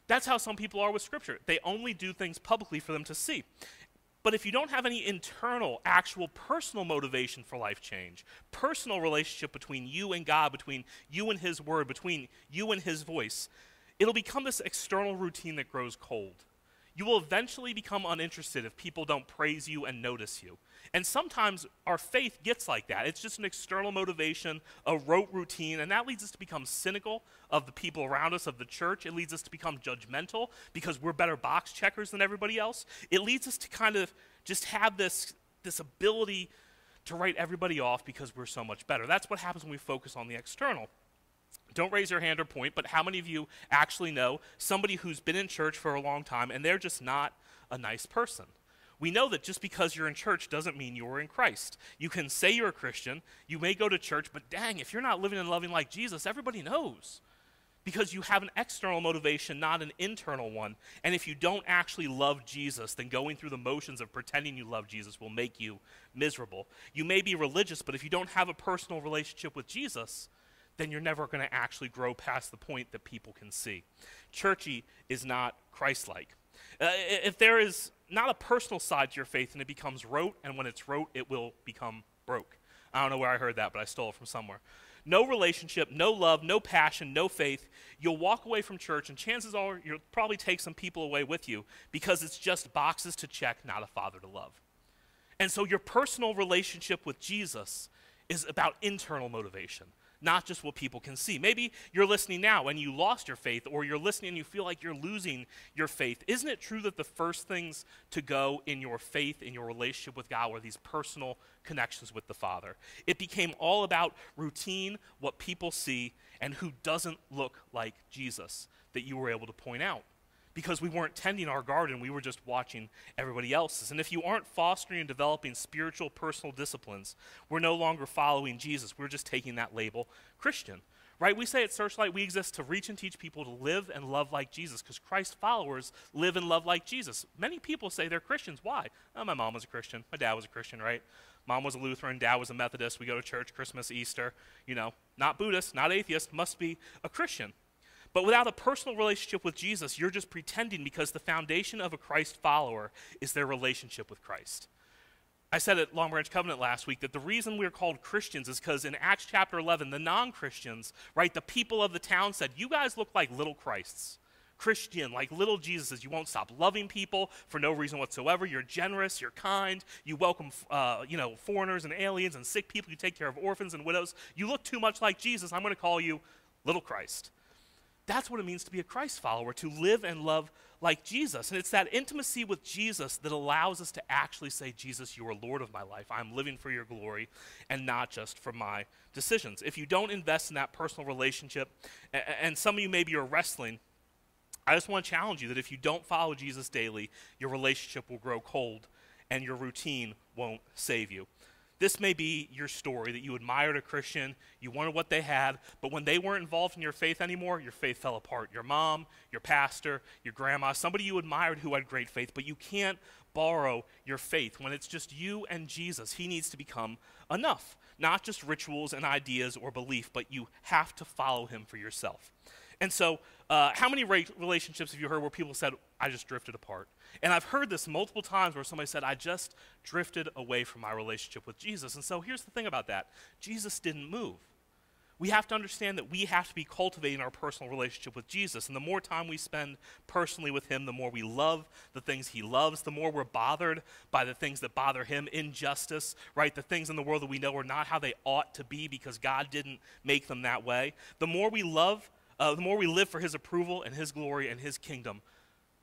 That's how some people are with Scripture. They only do things publicly for them to see. But if you don't have any internal, actual personal motivation for life change, personal relationship between you and God, between you and his word, between you and his voice, it'll become this external routine that grows cold. You will eventually become uninterested if people don't praise you and notice you. And sometimes our faith gets like that. It's just an external motivation, a rote routine, and that leads us to become cynical of the people around us, of the church. It leads us to become judgmental because we're better box checkers than everybody else. It leads us to kind of just have this, this ability to write everybody off because we're so much better. That's what happens when we focus on the external. Don't raise your hand or point, but how many of you actually know somebody who's been in church for a long time and they're just not a nice person? We know that just because you're in church doesn't mean you're in Christ. You can say you're a Christian, you may go to church, but dang, if you're not living and loving like Jesus, everybody knows. Because you have an external motivation, not an internal one. And if you don't actually love Jesus, then going through the motions of pretending you love Jesus will make you miserable. You may be religious, but if you don't have a personal relationship with Jesus, then you're never going to actually grow past the point that people can see. Churchy is not Christ-like. Uh, if there is not a personal side to your faith, then it becomes rote, and when it's rote, it will become broke. I don't know where I heard that, but I stole it from somewhere. No relationship, no love, no passion, no faith. You'll walk away from church, and chances are you'll probably take some people away with you because it's just boxes to check, not a father to love. And so your personal relationship with Jesus is about internal motivation, not just what people can see. Maybe you're listening now and you lost your faith, or you're listening and you feel like you're losing your faith. Isn't it true that the first things to go in your faith, in your relationship with God, were these personal connections with the Father? It became all about routine, what people see, and who doesn't look like Jesus that you were able to point out. Because we weren't tending our garden, we were just watching everybody else's. And if you aren't fostering and developing spiritual personal disciplines, we're no longer following Jesus. We're just taking that label Christian, right? We say at Searchlight we exist to reach and teach people to live and love like Jesus, because Christ followers live and love like Jesus. Many people say they're Christians. Why? Oh, my mom was a Christian. My dad was a Christian, right? Mom was a Lutheran. Dad was a Methodist. We go to church Christmas, Easter. You know, not Buddhist, not atheist, must be a Christian. But without a personal relationship with Jesus, you're just pretending, because the foundation of a Christ follower is their relationship with Christ. I said at Long Branch Covenant last week that the reason we're called Christians is because in Acts chapter eleven, the non-Christians, right, the people of the town said, you guys look like little Christs. Christian, like little Jesuses. You won't stop loving people for no reason whatsoever. You're generous, you're kind, you welcome uh, you know, foreigners and aliens and sick people. You take care of orphans and widows. You look too much like Jesus. I'm going to call you little Christ. That's what it means to be a Christ follower, to live and love like Jesus. And it's that intimacy with Jesus that allows us to actually say, Jesus, you are Lord of my life. I'm living for your glory and not just for my decisions. If you don't invest in that personal relationship, and some of you maybe are wrestling, I just want to challenge you that if you don't follow Jesus daily, your relationship will grow cold and your routine won't save you. This may be your story, that you admired a Christian, you wanted what they had, but when they weren't involved in your faith anymore, your faith fell apart. Your mom, your pastor, your grandma, somebody you admired who had great faith, but you can't borrow your faith. When it's just you and Jesus, he needs to become enough, not just rituals and ideas or belief, but you have to follow him for yourself. And so uh, how many re- relationships have you heard where people said, I just drifted apart? And I've heard this multiple times where somebody said, I just drifted away from my relationship with Jesus. And so here's the thing about that. Jesus didn't move. We have to understand that we have to be cultivating our personal relationship with Jesus. And the more time we spend personally with him, the more we love the things he loves, the more we're bothered by the things that bother him, injustice, right? The things in the world that we know are not how they ought to be because God didn't make them that way. The more we love Uh, the more we live for his approval and his glory and his kingdom.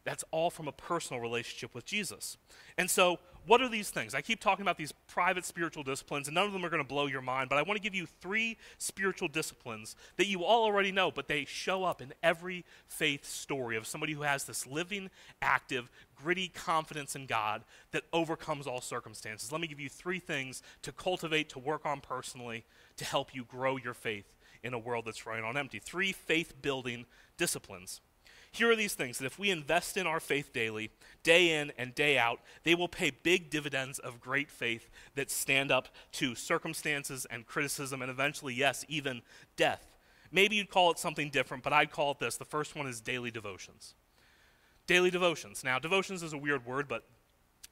That's all from a personal relationship with Jesus. And so what are these things? I keep talking about these private spiritual disciplines, and none of them are going to blow your mind, but I want to give you three spiritual disciplines that you all already know, but they show up in every faith story of somebody who has this living, active, gritty confidence in God that overcomes all circumstances. Let me give you three things to cultivate, to work on personally, to help you grow your faith in a world that's running on empty. Three faith-building disciplines. Here are these things that if we invest in our faith daily, day in and day out, they will pay big dividends of great faith that stand up to circumstances and criticism and eventually, yes, even death. Maybe you'd call it something different, but I'd call it this. The first one is daily devotions. Daily devotions. Now, devotions is a weird word, but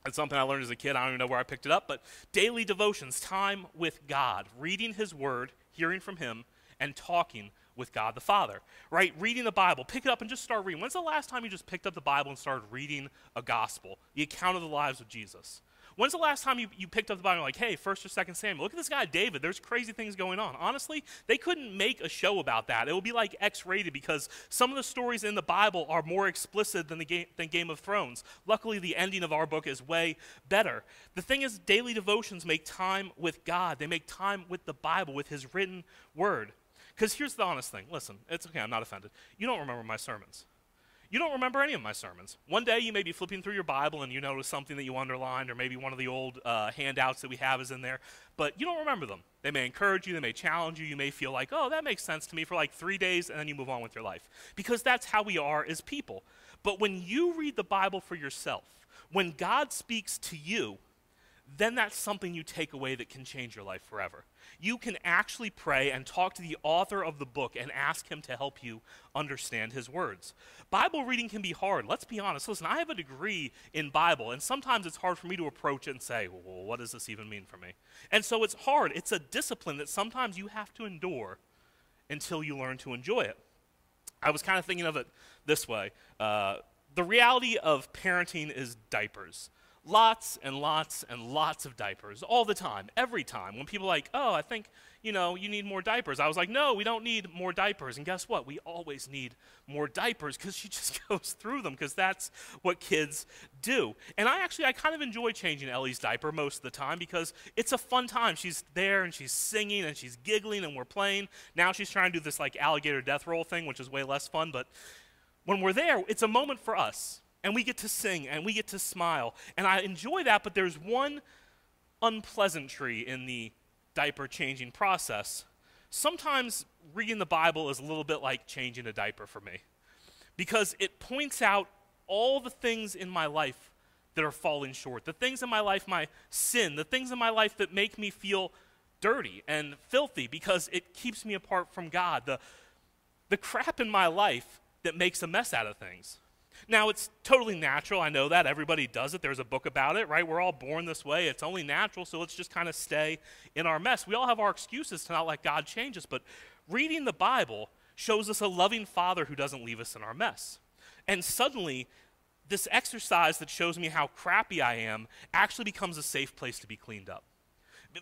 it's something I learned as a kid. I don't even know where I picked it up, but daily devotions, time with God, reading his word, hearing from him, and talking with God the Father, right? Reading the Bible. Pick it up and just start reading. When's the last time you just picked up the Bible and started reading a gospel, the account of the lives of Jesus? When's the last time you, you picked up the Bible and like, hey, First or Second Samuel, look at this guy David. There's crazy things going on. Honestly, they couldn't make a show about that. It would be like X-rated because some of the stories in the Bible are more explicit than, the game, than Game of Thrones. Luckily, the ending of our book is way better. The thing is, daily devotions make time with God. They make time with the Bible, with his written word. Because here's the honest thing. Listen, it's okay, I'm not offended. You don't remember my sermons. You don't remember any of my sermons. One day you may be flipping through your Bible and you notice something that you underlined, or maybe one of the old uh, handouts that we have is in there, but you don't remember them. They may encourage you, they may challenge you, you may feel like, oh, that makes sense to me for like three days, and then you move on with your life. Because that's how we are as people. But when you read the Bible for yourself, when God speaks to you, then that's something you take away that can change your life forever. You can actually pray and talk to the author of the book and ask him to help you understand his words. Bible reading can be hard. Let's be honest. Listen, I have a degree in Bible, and sometimes it's hard for me to approach it and say, well, what does this even mean for me? And so it's hard. It's a discipline that sometimes you have to endure until you learn to enjoy it. I was kind of thinking of it this way. Uh, the reality of parenting is diapers. Lots and lots and lots of diapers all the time, every time. When people are like, oh, I think, you know, you need more diapers. I was like, no, we don't need more diapers. And guess what? We always need more diapers because she just goes through them because that's what kids do. And I actually, I kind of enjoy changing Ellie's diaper most of the time because it's a fun time. She's there and she's singing and she's giggling and we're playing. Now she's trying to do this like alligator death roll thing, which is way less fun. But when we're there, it's a moment for us. And we get to sing, and we get to smile. And I enjoy that, but there's one unpleasantry in the diaper-changing process. Sometimes reading the Bible is a little bit like changing a diaper for me, because it points out all the things in my life that are falling short, the things in my life, my sin, the things in my life that make me feel dirty and filthy, because it keeps me apart from God, the, the crap in my life that makes a mess out of things. Now, it's totally natural. I know that. Everybody does it. There's a book about it, right? We're all born this way. It's only natural, so let's just kind of stay in our mess. We all have our excuses to not let God change us, but reading the Bible shows us a loving Father who doesn't leave us in our mess. And suddenly, this exercise that shows me how crappy I am actually becomes a safe place to be cleaned up.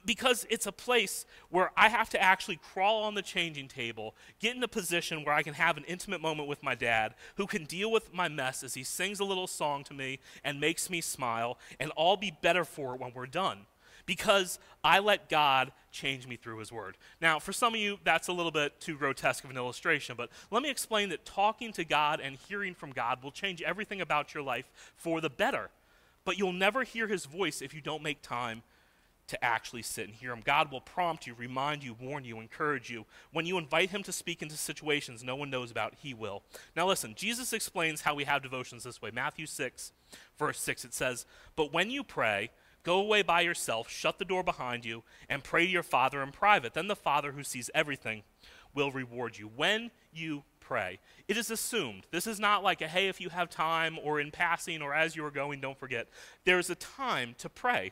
Because it's a place where I have to actually crawl on the changing table, get in a position where I can have an intimate moment with my dad, who can deal with my mess as he sings a little song to me and makes me smile, and all be better for it when we're done. Because I let God change me through his word. Now, for some of you, that's a little bit too grotesque of an illustration, but let me explain that talking to God and hearing from God will change everything about your life for the better. But you'll never hear his voice if you don't make time to actually sit and hear him. God will prompt you, remind you, warn you, encourage you. When you invite him to speak into situations no one knows about, he will. Now listen, Jesus explains how we have devotions this way. Matthew six, verse six, it says, "But when you pray, go away by yourself, shut the door behind you, and pray to your Father in private. Then the Father who sees everything will reward you." When you pray. It is assumed. This is not like a, hey, if you have time, or in passing, or as you are going, don't forget. There is a time to pray.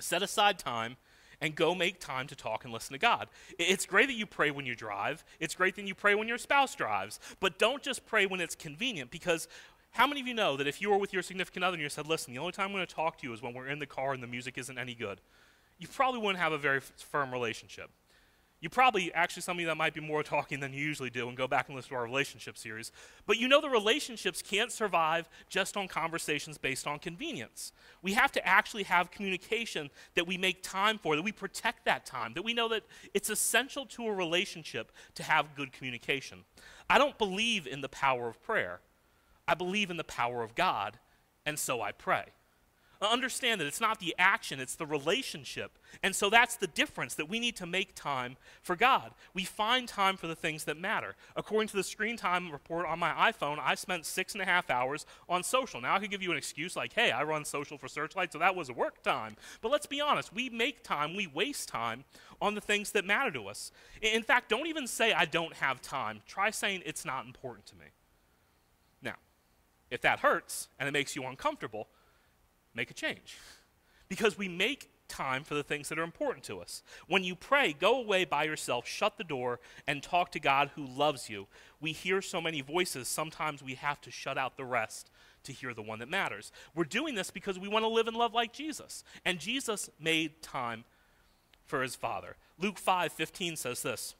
Set aside time and go make time to talk and listen to God. It's great that you pray when you drive. It's great that you pray when your spouse drives. But don't just pray when it's convenient, because how many of you know that if you were with your significant other and you said, listen, the only time I'm going to talk to you is when we're in the car and the music isn't any good, you probably wouldn't have a very firm relationship. You probably, actually some of you that might be more talking than you usually do, and go back and listen to our relationship series. But you know the relationships can't survive just on conversations based on convenience. We have to actually have communication that we make time for, that we protect that time, that we know that it's essential to a relationship to have good communication. I don't believe in the power of prayer. I believe in the power of God, and so I pray. Understand that it's not the action, it's the relationship. And so that's the difference, that we need to make time for God. We find time for the things that matter. According to the screen time report on my iPhone, I spent six and a half hours on social. Now I could give you an excuse like, hey, I run social for Searchlight, so that was work time. But let's be honest, we make time, we waste time on the things that matter to us. In fact, don't even say I don't have time. Try saying it's not important to me. Now, if that hurts and it makes you uncomfortable, make a change, because we make time for the things that are important to us. When you pray, go away by yourself, shut the door, and talk to God who loves you. We hear so many voices, sometimes we have to shut out the rest to hear the one that matters. We're doing this because we want to live and love like Jesus. And Jesus made time for his Father. Luke five fifteen says this,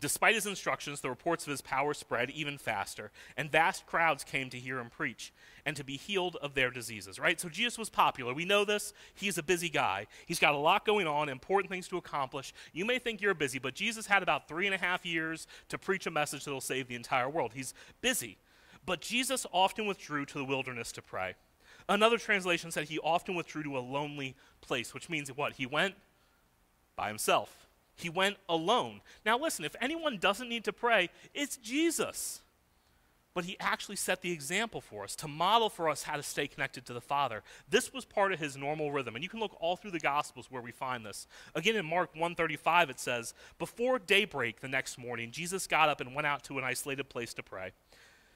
"Despite his instructions, the reports of his power spread even faster, and vast crowds came to hear him preach and to be healed of their diseases," right? So Jesus was popular. We know this. He's a busy guy. He's got a lot going on, important things to accomplish. You may think you're busy, but Jesus had about three and a half years to preach a message that will save the entire world. He's busy. But Jesus often withdrew to the wilderness to pray. Another translation said he often withdrew to a lonely place, which means what? He went by himself. He went alone. Now listen, if anyone doesn't need to pray, it's Jesus. But he actually set the example for us, to model for us how to stay connected to the Father. This was part of his normal rhythm. And you can look all through the Gospels where we find this. Again, in Mark one thirty-five, it says, "Before daybreak the next morning, Jesus got up and went out to an isolated place to pray."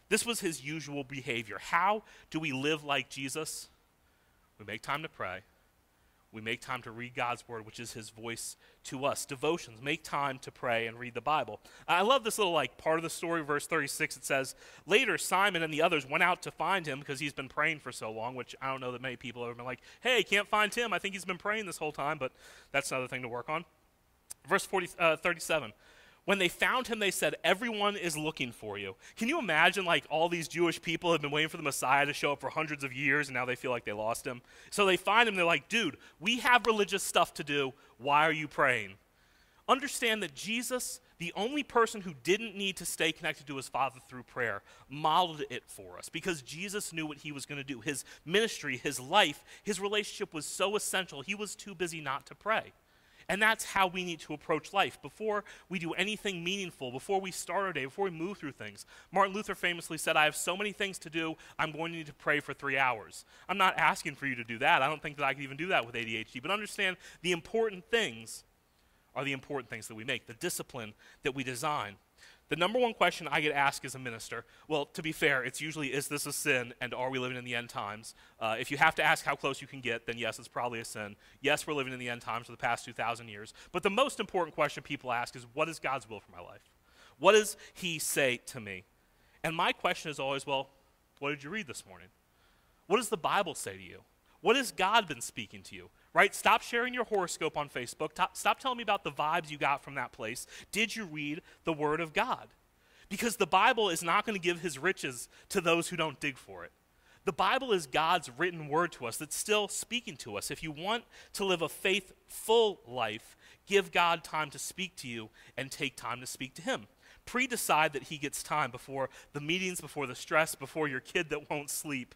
This was his usual behavior. How do we live like Jesus? We make time to pray. We make time to read God's word, which is his voice to us. Devotions, make time to pray and read the Bible. I love this little like part of the story, verse thirty-six. It says, "Later, Simon and the others went out to find him because he's been praying for so long," which I don't know that many people have ever been like, "Hey, can't find Tim. I think he's been praying this whole time," but that's another thing to work on. Verse forty, uh, thirty-seven. "When they found him, they said, 'Everyone is looking for you.'" Can you imagine, like, all these Jewish people have been waiting for the Messiah to show up for hundreds of years, and now they feel like they lost him. So they find him, they're like, "Dude, we have religious stuff to do. Why are you praying?" Understand that Jesus, the only person who didn't need to stay connected to his Father through prayer, modeled it for us because Jesus knew what he was going to do. His ministry, his life, his relationship was so essential, he was too busy not to pray. And that's how we need to approach life. Before we do anything meaningful, before we start our day, before we move through things, Martin Luther famously said, "I have so many things to do, I'm going to need to pray for three hours. I'm not asking for you to do that. I don't think that I could even do that with A D H D. But understand, the important things are the important things that we make, the discipline that we design. The number one question I get asked as a minister, well, to be fair, it's usually, is this a sin, and are we living in the end times? Uh, if you have to ask how close you can get, then yes, it's probably a sin. Yes, we're living in the end times for the past two thousand years. But the most important question people ask is, what is God's will for my life? What does he say to me? And my question is always, well, what did you read this morning? What does the Bible say to you? What has God been speaking to you? Right? Stop sharing your horoscope on Facebook. Stop telling me about the vibes you got from that place. Did you read the Word of God? Because the Bible is not going to give his riches to those who don't dig for it. The Bible is God's written word to us that's still speaking to us. If you want to live a faithful life, give God time to speak to you and take time to speak to him. Pre-decide that he gets time before the meetings, before the stress, before your kid that won't sleep.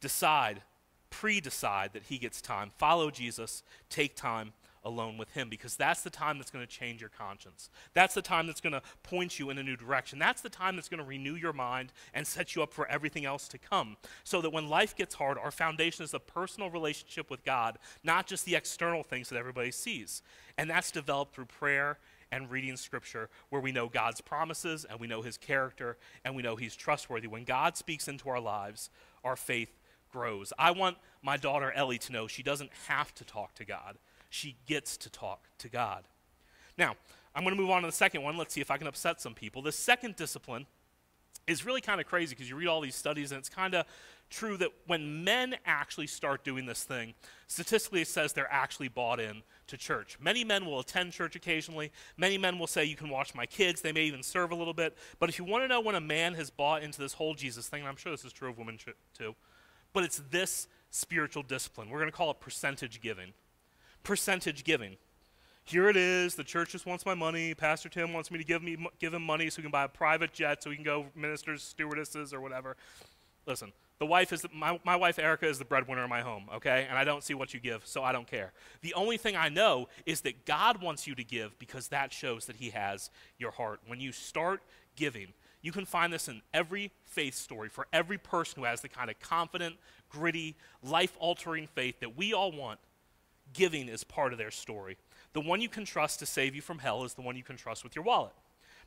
Decide. Pre-decide that he gets time. Follow Jesus. Take time alone with him, because that's the time that's going to change your conscience. That's the time that's going to point you in a new direction. That's the time that's going to renew your mind and set you up for everything else to come, so that when life gets hard, our foundation is a personal relationship with God, not just the external things that everybody sees. And that's developed through prayer and reading scripture, where we know God's promises and we know his character and we know he's trustworthy. When God speaks into our lives, our faith grows. I want my daughter Ellie to know she doesn't have to talk to God. She gets to talk to God. Now, I'm going to move on to the second one. Let's see if I can upset some people. The second discipline is really kind of crazy because you read all these studies, and it's kind of true that when men actually start doing this thing, statistically it says they're actually bought in to church. Many men will attend church occasionally. Many men will say, "You can watch my kids." They may even serve a little bit. But if you want to know when a man has bought into this whole Jesus thing, and I'm sure this is true of women too, but it's this spiritual discipline. We're going to call it percentage giving. Percentage giving. Here it is. The church just wants my money. Pastor Tim wants me to give me give him money so we can buy a private jet so we can go ministers, stewardesses, or whatever. Listen, the wife is the, my my wife Erica is the breadwinner in my home, okay? And I don't see what you give, so I don't care. The only thing I know is that God wants you to give, because that shows that he has your heart. When you start giving, you can find this in every faith story for every person who has the kind of confident, gritty, life-altering faith that we all want. Giving is part of their story. The one you can trust to save you from hell is the one you can trust with your wallet.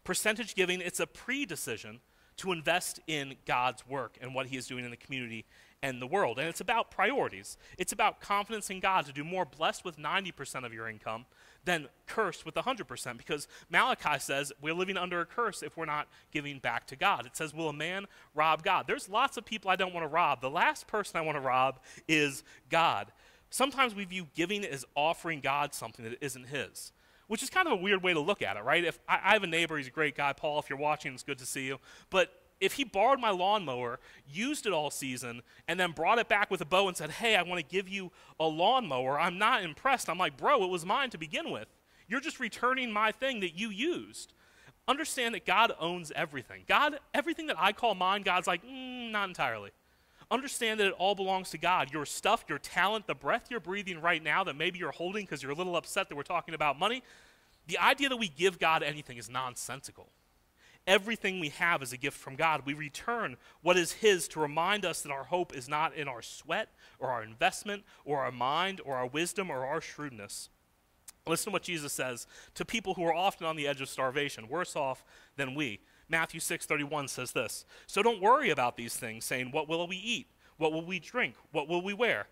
Percentage giving, it's a pre-decision to invest in God's work and what he is doing in the community and the world. And it's about priorities. It's about confidence in God to do more blessed with ninety percent of your income than cursed with one hundred percent, because Malachi says we're living under a curse if we're not giving back to God. It says, will a man rob God? There's lots of people I don't want to rob. The last person I want to rob is God. Sometimes we view giving as offering God something that isn't his, which is kind of a weird way to look at it, right? If I, I have a neighbor, he's a great guy, Paul, if you're watching, it's good to see you. But if he borrowed my lawnmower, used it all season, and then brought it back with a bow and said, hey, I want to give you a lawnmower, I'm not impressed. I'm like, bro, it was mine to begin with. You're just returning my thing that you used. Understand that God owns everything. God, everything that I call mine, God's like, mm, not entirely. Understand that it all belongs to God. Your stuff, your talent, the breath you're breathing right now that maybe you're holding because you're a little upset that we're talking about money. The idea that we give God anything is nonsensical. Everything we have is a gift from God. We return what is his to remind us that our hope is not in our sweat or our investment or our mind or our wisdom or our shrewdness. Listen to what Jesus says to people who are often on the edge of starvation, worse off than we. Matthew six thirty-one says this, so don't worry about these things, saying, what will we eat? What will we drink? What will we wear?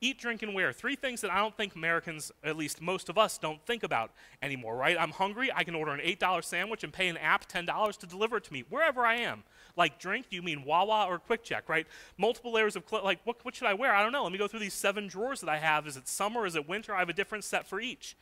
Eat, drink, and wear. Three things that I don't think Americans, at least most of us, don't think about anymore, right? I'm hungry. I can order an eight dollar sandwich and pay an app ten dollars to deliver it to me wherever I am. Like drink, you mean Wawa or QuickCheck, right? Multiple layers of, like, what, what should I wear? I don't know. Let me go through these seven drawers that I have. Is it summer? Is it winter? I have a different set for each.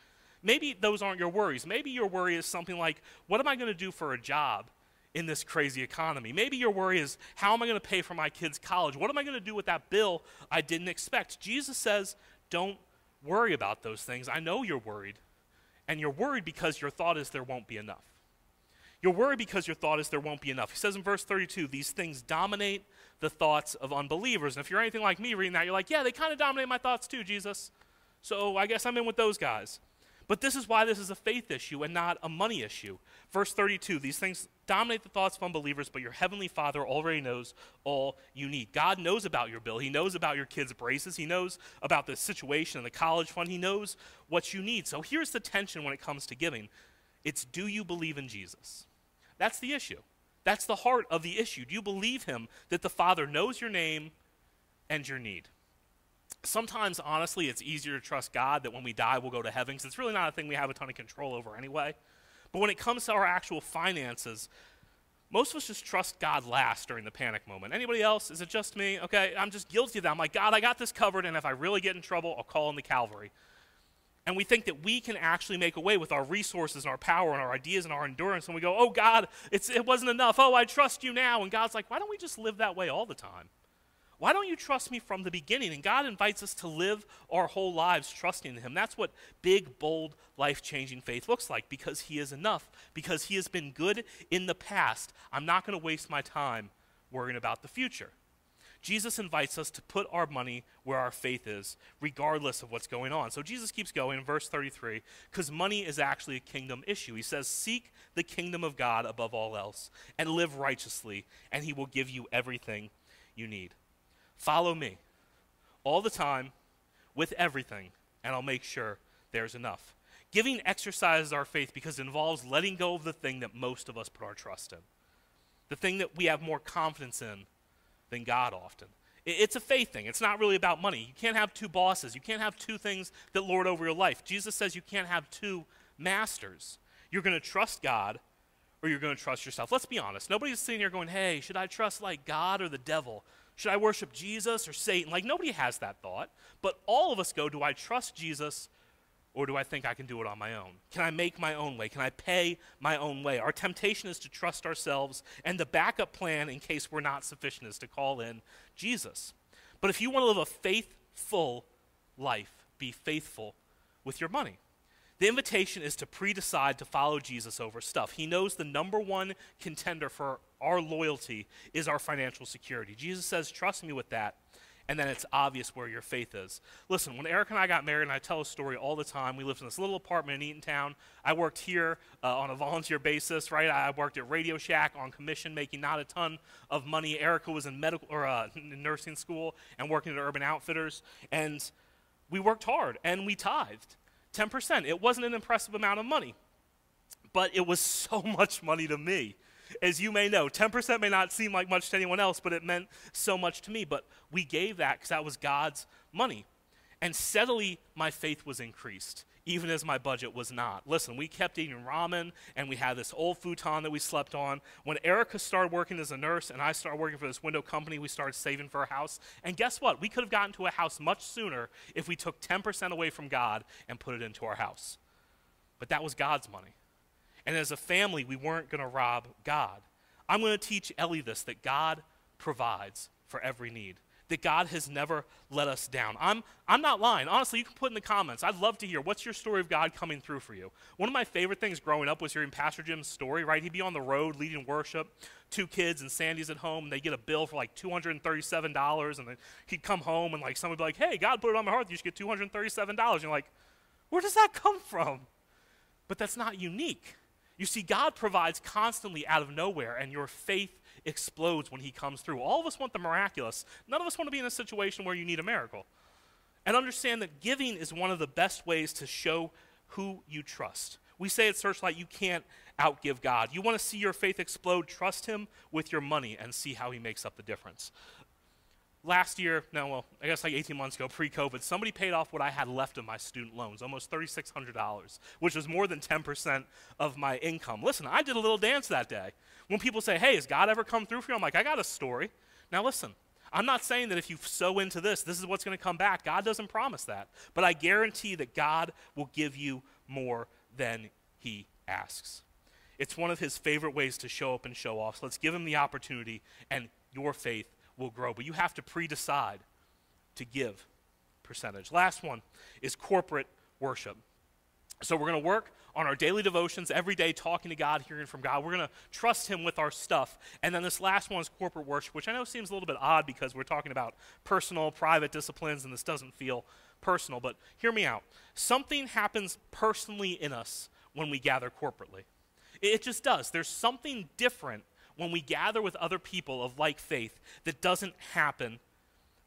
Maybe those aren't your worries. Maybe your worry is something like, what am I going to do for a job in this crazy economy? Maybe your worry is, how am I going to pay for my kids' college? What am I going to do with that bill I didn't expect? Jesus says, don't worry about those things. I know you're worried, and you're worried because your thought is there won't be enough. You're worried because your thought is there won't be enough. He says in verse thirty-two, these things dominate the thoughts of unbelievers. And if you're anything like me reading that, you're like, yeah, they kind of dominate my thoughts too, Jesus. So I guess I'm in with those guys. But this is why this is a faith issue and not a money issue. Verse thirty-two, these things dominate the thoughts of unbelievers, but your heavenly Father already knows all you need. God knows about your bill. He knows about your kids' braces. He knows about the situation and the college fund. He knows what you need. So here's the tension when it comes to giving. It's, do you believe in Jesus? That's the issue. That's the heart of the issue. Do you believe him, that the Father knows your name and your need? Sometimes, honestly, it's easier to trust God that when we die, we'll go to heaven, because it's really not a thing we have a ton of control over anyway. But when it comes to our actual finances, most of us just trust God last during the panic moment. Anybody else? Is it just me? Okay, I'm just guilty of that. I'm like, God, I got this covered, and if I really get in trouble, I'll call in the Calvary. And we think that we can actually make a way with our resources and our power and our ideas and our endurance, and we go, oh, God, it's, it wasn't enough. Oh, I trust you now. And God's like, why don't we just live that way all the time? Why don't you trust me from the beginning? And God invites us to live our whole lives trusting him. That's what big, bold, life-changing faith looks like, because he is enough, because he has been good in the past. I'm not going to waste my time worrying about the future. Jesus invites us to put our money where our faith is, regardless of what's going on. So Jesus keeps going in verse thirty-three, because money is actually a kingdom issue. He says, seek the kingdom of God above all else and live righteously, and he will give you everything you need. Follow me all the time with everything, and I'll make sure there's enough. Giving exercises our faith because it involves letting go of the thing that most of us put our trust in, the thing that we have more confidence in than God often. It's a faith thing. It's not really about money. You can't have two bosses. You can't have two things that lord over your life. Jesus says you can't have two masters. You're going to trust God, or you're going to trust yourself. Let's be honest. Nobody's sitting here going, hey, should I trust like God or the devil? Should I worship Jesus or Satan? Like, nobody has that thought. But all of us go, do I trust Jesus, or do I think I can do it on my own? Can I make my own way? Can I pay my own way? Our temptation is to trust ourselves, and the backup plan in case we're not sufficient is to call in Jesus. But if you want to live a faithful life, be faithful with your money. The invitation is to pre-decide to follow Jesus over stuff. He knows the number one contender for our loyalty is our financial security. Jesus says, trust me with that, and then it's obvious where your faith is. Listen, when Erica and I got married, and I tell a story all the time, we lived in this little apartment in Eatontown. I worked here uh, on a volunteer basis, right? I worked at Radio Shack on commission, making not a ton of money. Erica was in medical or uh, in nursing school and working at Urban Outfitters, and we worked hard, and we tithed. ten percent. It wasn't an impressive amount of money, but it was so much money to me. As you may know, ten percent may not seem like much to anyone else, but it meant so much to me. But we gave that because that was God's money. And steadily, my faith was increased, even as my budget was not. Listen, we kept eating ramen, and we had this old futon that we slept on. When Erica started working as a nurse and I started working for this window company, we started saving for a house. And guess what? We could have gotten to a house much sooner if we took ten percent away from God and put it into our house. But that was God's money. And as a family, we weren't going to rob God. I'm going to teach Ellie this, that God provides for every need, that God has never let us down. I'm, I'm not lying. Honestly, you can put in the comments. I'd love to hear, what's your story of God coming through for you? One of my favorite things growing up was hearing Pastor Jim's story, right? He'd be on the road leading worship, two kids and Sandy's at home, and they get a bill for like two hundred thirty-seven dollars, and then he'd come home, and like someone would be like, hey, God put it on my heart that you should get two hundred thirty-seven dollars. And you're like, where does that come from? But that's not unique. You see, God provides constantly out of nowhere, and your faith explodes when he comes through. All of us want the miraculous. None of us want to be in a situation where you need a miracle. And understand that giving is one of the best ways to show who you trust. We say at Searchlight, you can't outgive God. You want to see your faith explode, trust him with your money and see how he makes up the difference. Last year, no, well, I guess like eighteen months ago, pre-COVID, somebody paid off what I had left of my student loans, almost thirty-six hundred dollars, which was more than ten percent of my income. Listen, I did a little dance that day. When people say, hey, has God ever come through for you? I'm like, I got a story. Now listen, I'm not saying that if you sow into this, this is what's going to come back. God doesn't promise that. But I guarantee that God will give you more than he asks. It's one of his favorite ways to show up and show off. So let's give him the opportunity, and your faith will grow, but you have to pre-decide to give percentage. Last one is corporate worship. So we're going to work on our daily devotions, every day talking to God, hearing from God. We're going to trust him with our stuff. And then this last one is corporate worship, which I know seems a little bit odd because we're talking about personal, private disciplines, and this doesn't feel personal, but hear me out. Something happens personally in us when we gather corporately. It just does. There's something different when we gather with other people of like faith that doesn't happen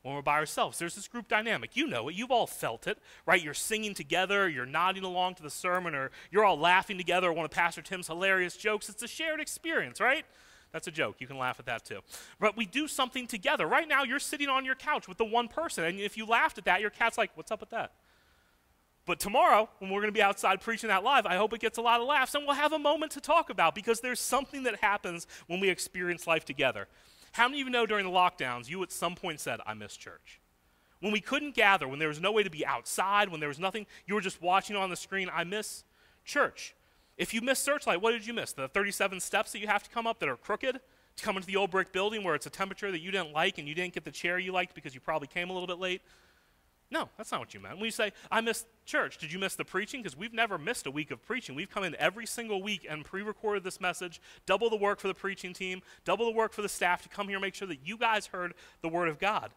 when we're by ourselves. There's this group dynamic. You know it. You've all felt it, right? You're singing together. You're nodding along to the sermon, or you're all laughing together at one of Pastor Tim's hilarious jokes. It's a shared experience, right? That's a joke. You can laugh at that too. But we do something together. Right now, you're sitting on your couch with the one person, and if you laughed at that, your cat's like, what's up with that? But tomorrow, when we're going to be outside preaching that live, I hope it gets a lot of laughs, and we'll have a moment to talk about, because there's something that happens when we experience life together. How many of you know during the lockdowns, you at some point said, I miss church? When we couldn't gather, when there was no way to be outside, when there was nothing, you were just watching on the screen, I miss church. If you miss Searchlight, what did you miss? The thirty-seven steps that you have to come up that are crooked? To come into the old brick building where it's a temperature that you didn't like and you didn't get the chair you liked because you probably came a little bit late? No, that's not what you meant. When you say, I missed church, did you miss the preaching? Because we've never missed a week of preaching. We've come in every single week and pre-recorded this message, double the work for the preaching team, double the work for the staff to come here and make sure that you guys heard the word of God.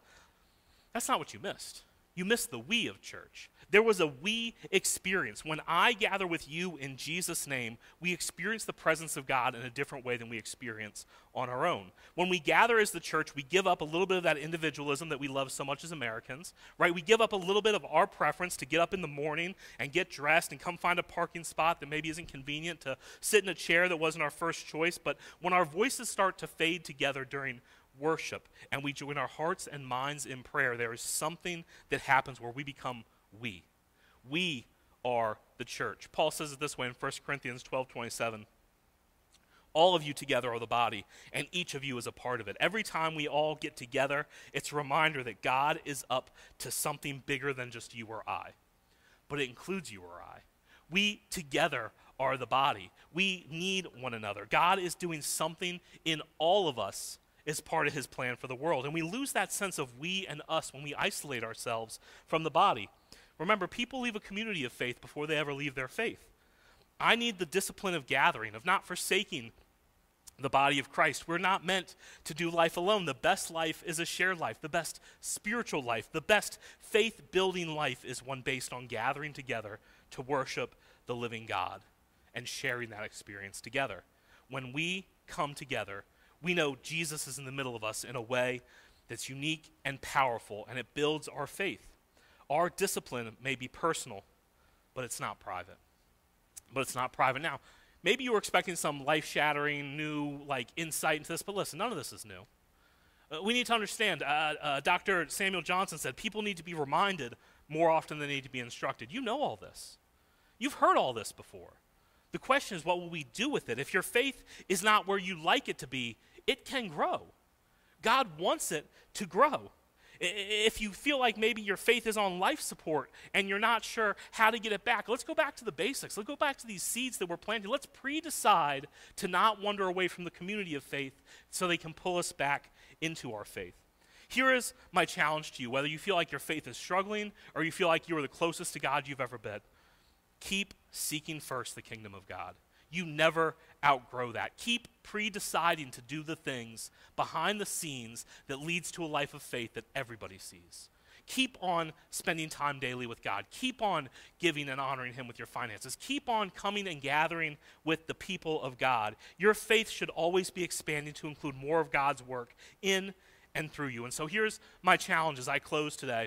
That's not what you missed. You missed the we of church. There was a we experience. When I gather with you in Jesus' name, we experience the presence of God in a different way than we experience on our own. When we gather as the church, we give up a little bit of that individualism that we love so much as Americans, right? We give up a little bit of our preference to get up in the morning and get dressed and come find a parking spot that maybe isn't convenient, to sit in a chair that wasn't our first choice. But when our voices start to fade together during worship and we join our hearts and minds in prayer, there is something that happens where we become we. We are the church. Paul says it this way in First Corinthians twelve twenty-seven. All of you together are the body, and each of you is a part of it. Every time we all get together, it's a reminder that God is up to something bigger than just you or I, but it includes you or I. We together are the body. We need one another. God is doing something in all of us as part of his plan for the world, and we lose that sense of we and us when we isolate ourselves from the body. Remember, people leave a community of faith before they ever leave their faith. I need the discipline of gathering, of not forsaking the body of Christ. We're not meant to do life alone. The best life is a shared life. The best spiritual life, the best faith-building life is one based on gathering together to worship the living God and sharing that experience together. When we come together, we know Jesus is in the middle of us in a way that's unique and powerful, and it builds our faith. Our discipline may be personal, but it's not private. But it's not private. Now, Maybe you were expecting some life-shattering new like insight into this, but listen, none of this is new. Uh, we need to understand, uh, uh, Doctor Samuel Johnson said, people need to be reminded more often than they need to be instructed. You know all this. You've heard all this before. The question is, what will we do with it? If your faith is not where you like it to be, it can grow. God wants it to grow. If you feel like maybe your faith is on life support and you're not sure how to get it back, let's go back to the basics. Let's go back to these seeds that we're planting. Let's pre-decide to not wander away from the community of faith so they can pull us back into our faith. Here is my challenge to you, whether you feel like your faith is struggling or you feel like you are the closest to God you've ever been. Keep seeking first the kingdom of God. You never outgrow that. Keep pre-deciding to do the things behind the scenes that leads to a life of faith that everybody sees. Keep on spending time daily with God. Keep on giving and honoring him with your finances. Keep on coming and gathering with the people of God. Your faith should always be expanding to include more of God's work in and through you. And so here's my challenge as I close today.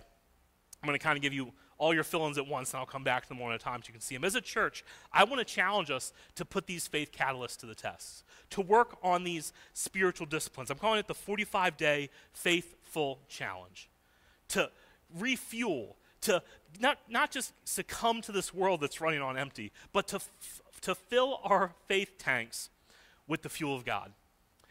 I'm going to kind of give you all your fill-ins at once, and I'll come back to them one at a time so you can see them. As a church, I want to challenge us to put these faith catalysts to the test, to work on these spiritual disciplines. I'm calling it the forty-five day Faithful Challenge, to refuel, to not, not just succumb to this world that's running on empty, but to, f to fill our faith tanks with the fuel of God.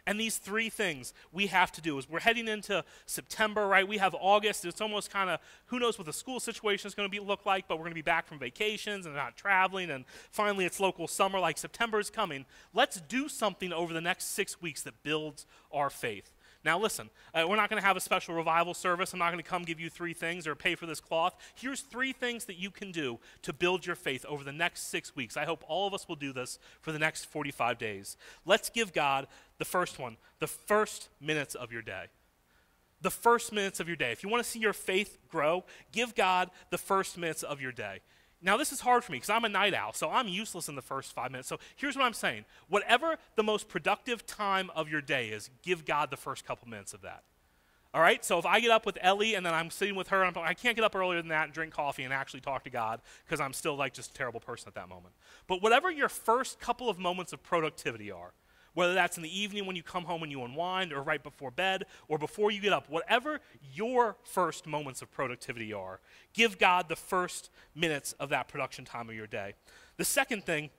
And these three things we have to do. Is we're heading into September, right? We have August. It's almost kind of, who knows what the school situation is going to be look like, but we're going to be back from vacations and not traveling, and finally it's local summer, like September is coming. Let's do something over the next six weeks that builds our faith. Now listen, uh, we're not going to have a special revival service. I'm not going to come give you three things or pay for this cloth. Here's three things that you can do to build your faith over the next six weeks. I hope all of us will do this for the next forty-five days. Let's give God the first one, the first minutes of your day. The first minutes of your day. If you want to see your faith grow, give God the first minutes of your day. Now, this is hard for me because I'm a night owl, so I'm useless in the first five minutes. So here's what I'm saying. Whatever the most productive time of your day is, give God the first couple minutes of that. All right? So if I get up with Ellie and then I'm sitting with her, and I'm, I can't get up earlier than that and drink coffee and actually talk to God because I'm still like just a terrible person at that moment. But whatever your first couple of moments of productivity are, whether that's in the evening when you come home and you unwind or right before bed or before you get up, whatever your first moments of productivity are, give God the first minutes of that production time of your day. The second thing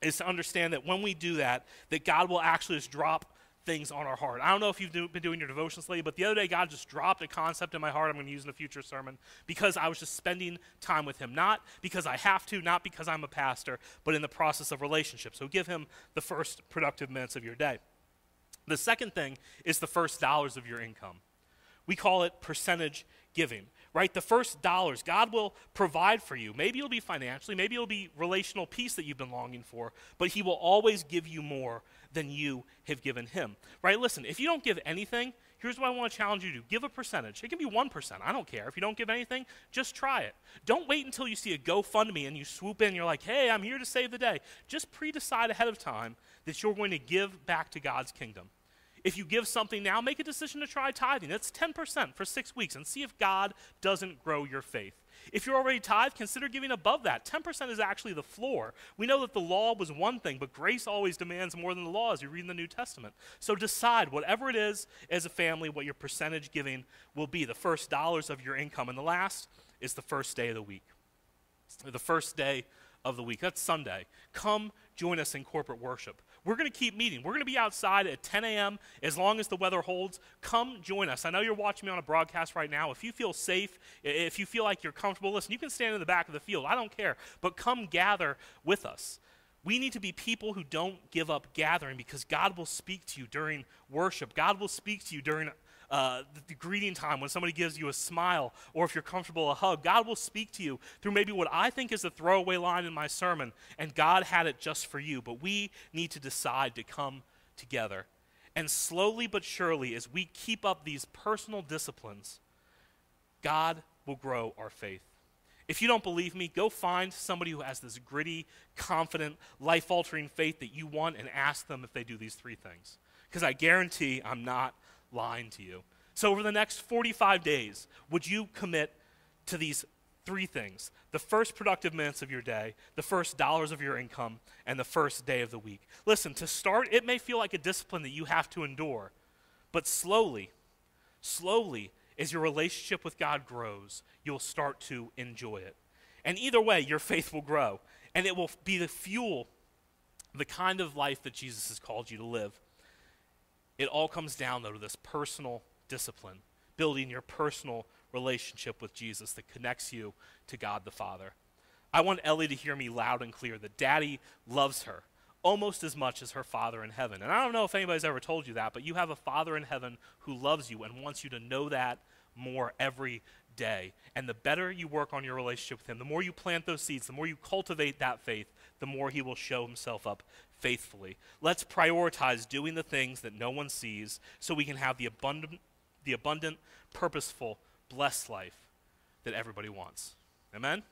is to understand that when we do that, that God will actually just drop things on our heart. I don't know if you've do, been doing your devotions lately, but the other day God just dropped a concept in my heart I'm going to use in a future sermon because I was just spending time with him, not because I have to, not because I'm a pastor, but in the process of relationship. So give him the first productive minutes of your day. The second thing is the first dollars of your income. We call it percentage giving, right? The first dollars God will provide for you. Maybe it'll be financially, maybe it'll be relational peace that you've been longing for, but he will always give you more than you have given him, right? Listen, if you don't give anything, here's what I want to challenge you to do. Give a percentage. It can be one percent. I don't care. If you don't give anything, just try it. Don't wait until you see a GoFundMe and you swoop in and you're like, hey, I'm here to save the day. Just pre-decide ahead of time that you're going to give back to God's kingdom. If you give something now, make a decision to try tithing. That's ten percent for six weeks and see if God doesn't grow your faith. If you're already tithe, consider giving above that. ten percent is actually the floor. We know that the law was one thing, but grace always demands more than the law as you read in the New Testament. So decide, whatever it is as a family, what your percentage giving will be, the first dollars of your income. And the last is the first day of the week, the first day of the week. That's Sunday. Come join us in corporate worship. We're going to keep meeting. We're going to be outside at ten a m as long as the weather holds. Come join us. I know you're watching me on a broadcast right now. If you feel safe, if you feel like you're comfortable, listen, you can stand in the back of the field. I don't care. But come gather with us. We need to be people who don't give up gathering because God will speak to you during worship. God will speak to you during Uh, the, the greeting time, when somebody gives you a smile, or if you're comfortable, a hug. God will speak to you through maybe what I think is a throwaway line in my sermon, and God had it just for you. But we need to decide to come together. And slowly but surely, as we keep up these personal disciplines, God will grow our faith. If you don't believe me, go find somebody who has this gritty, confident, life-altering faith that you want and ask them if they do these three things. Because I guarantee I'm not lying to you. So over the next forty-five days, would you commit to these three things: the first productive minutes of your day, the first dollars of your income, and the first day of the week. Listen, to start, it may feel like a discipline that you have to endure, but slowly, slowly, as your relationship with God grows, you'll start to enjoy it. And either way, your faith will grow, and it will be the fuel, the kind of life that Jesus has called you to live. It all comes down, though, to this personal discipline, building your personal relationship with Jesus that connects you to God the Father. I want Ellie to hear me loud and clear that Daddy loves her almost as much as her Father in heaven. And I don't know if anybody's ever told you that, but you have a Father in heaven who loves you and wants you to know that more every day. And the better you work on your relationship with him, the more you plant those seeds, the more you cultivate that faith, the more he will show himself up faithfully. Let's prioritize doing the things that no one sees so we can have the abundant, the abundant, purposeful, blessed life that everybody wants. Amen?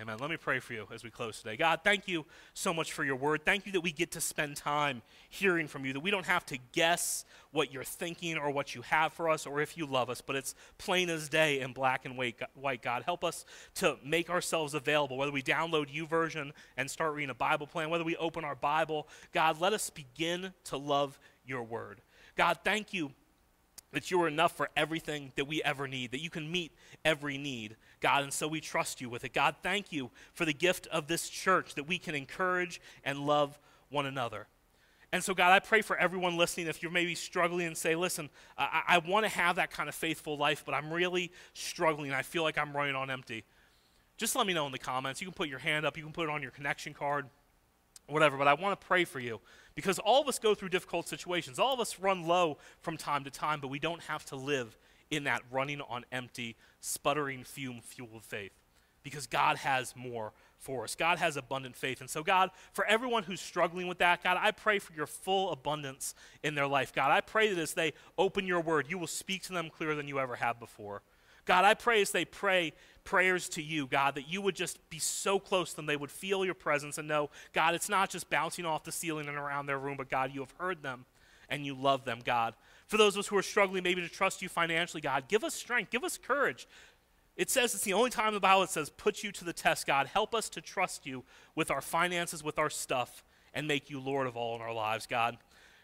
Amen. Let me pray for you as we close today. God, thank you so much for your word. Thank you that we get to spend time hearing from you, that we don't have to guess what you're thinking or what you have for us or if you love us, but it's plain as day in black and white, God. Help us to make ourselves available, whether we download YouVersion and start reading a Bible plan, whether we open our Bible. God, let us begin to love your word. God, thank you that you are enough for everything that we ever need, that you can meet every need, God, and so we trust you with it. God, thank you for the gift of this church that we can encourage and love one another. And so, God, I pray for everyone listening, if you're maybe struggling and say, listen, I, I want to have that kind of faithful life, but I'm really struggling. I feel like I'm running on empty. Just let me know in the comments. You can put your hand up. You can put it on your connection card, whatever, but I want to pray for you because all of us go through difficult situations. All of us run low from time to time, but we don't have to live in that running on empty, sputtering fume fueled faith because God has more for us. God has abundant faith. And so, God, for everyone who's struggling with that, God, I pray for your full abundance in their life. God, I pray that as they open your word, you will speak to them clearer than you ever have before. God, I pray as they pray prayers to you, God, that you would just be so close to them, they would feel your presence and know, God, it's not just bouncing off the ceiling and around their room, but God, you have heard them and you love them, God. For those of us who are struggling maybe to trust you financially, God, give us strength, give us courage. It says, it's the only time in the Bible it says, put you to the test, God. Help us to trust you with our finances, with our stuff, and make you Lord of all in our lives, God.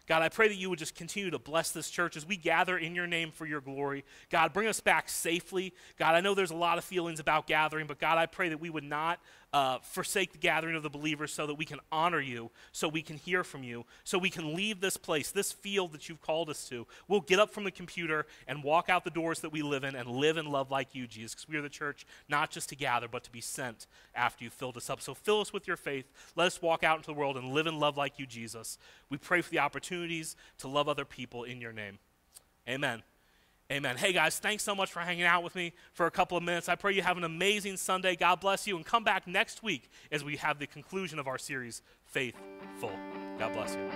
God, I pray that you would just continue to bless this church as we gather in your name for your glory. God, bring us back safely. God, I know there's a lot of feelings about gathering, but God, I pray that we would not uh, forsake the gathering of the believers so that we can honor you, so we can hear from you, so we can leave this place, this field that you've called us to. We'll get up from the computer and walk out the doors that we live in and live and love like you, Jesus, because we are the church not just to gather, but to be sent after you filled us up. So fill us with your faith. Let us walk out into the world and live and love like you, Jesus. We pray for the opportunity to love other people in your name. Amen. Amen. Hey, guys, thanks so much for hanging out with me for a couple of minutes. I pray you have an amazing Sunday. God bless you, and come back next week as we have the conclusion of our series, Faithful. God bless you.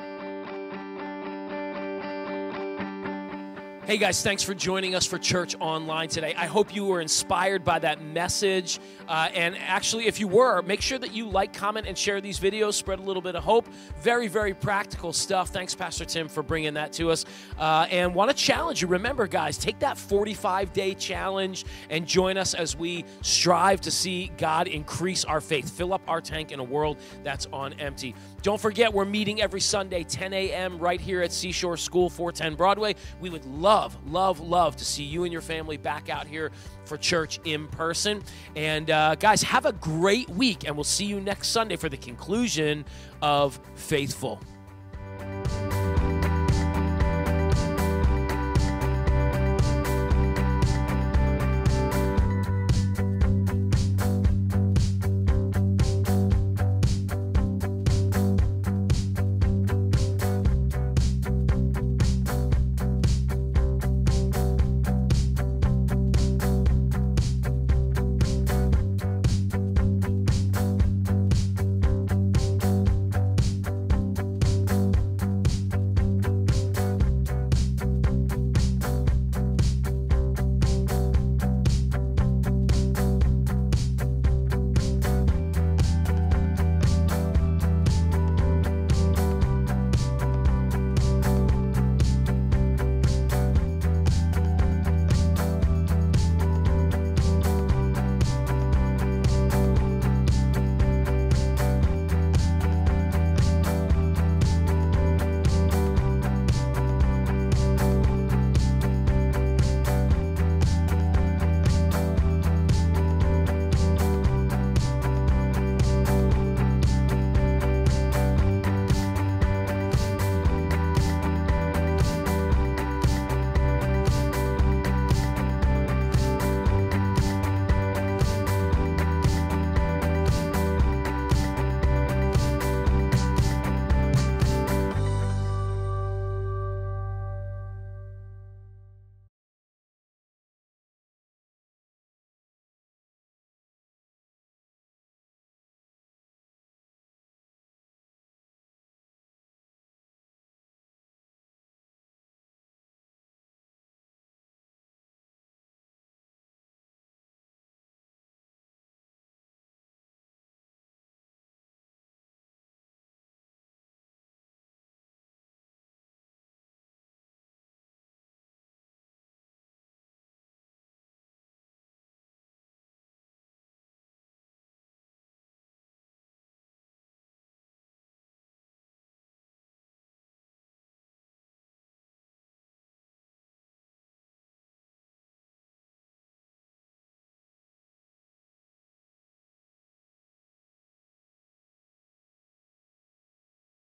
Hey, guys, thanks for joining us for Church Online today. I hope you were inspired by that message. Uh, and actually, if you were, make sure that you like, comment, and share these videos. Spread a little bit of hope. Very, very practical stuff. Thanks, Pastor Tim, for bringing that to us. Uh, and want to challenge you. Remember, guys, take that forty-five day challenge and join us as we strive to see God increase our faith. Fill up our tank in a world that's on empty. Don't forget, we're meeting every Sunday, ten a m, right here at Seashore School, four ten Broadway. We would love Love, love, love to see you and your family back out here for church in person. And uh, guys, have a great week, and we'll see you next Sunday for the conclusion of Faithful.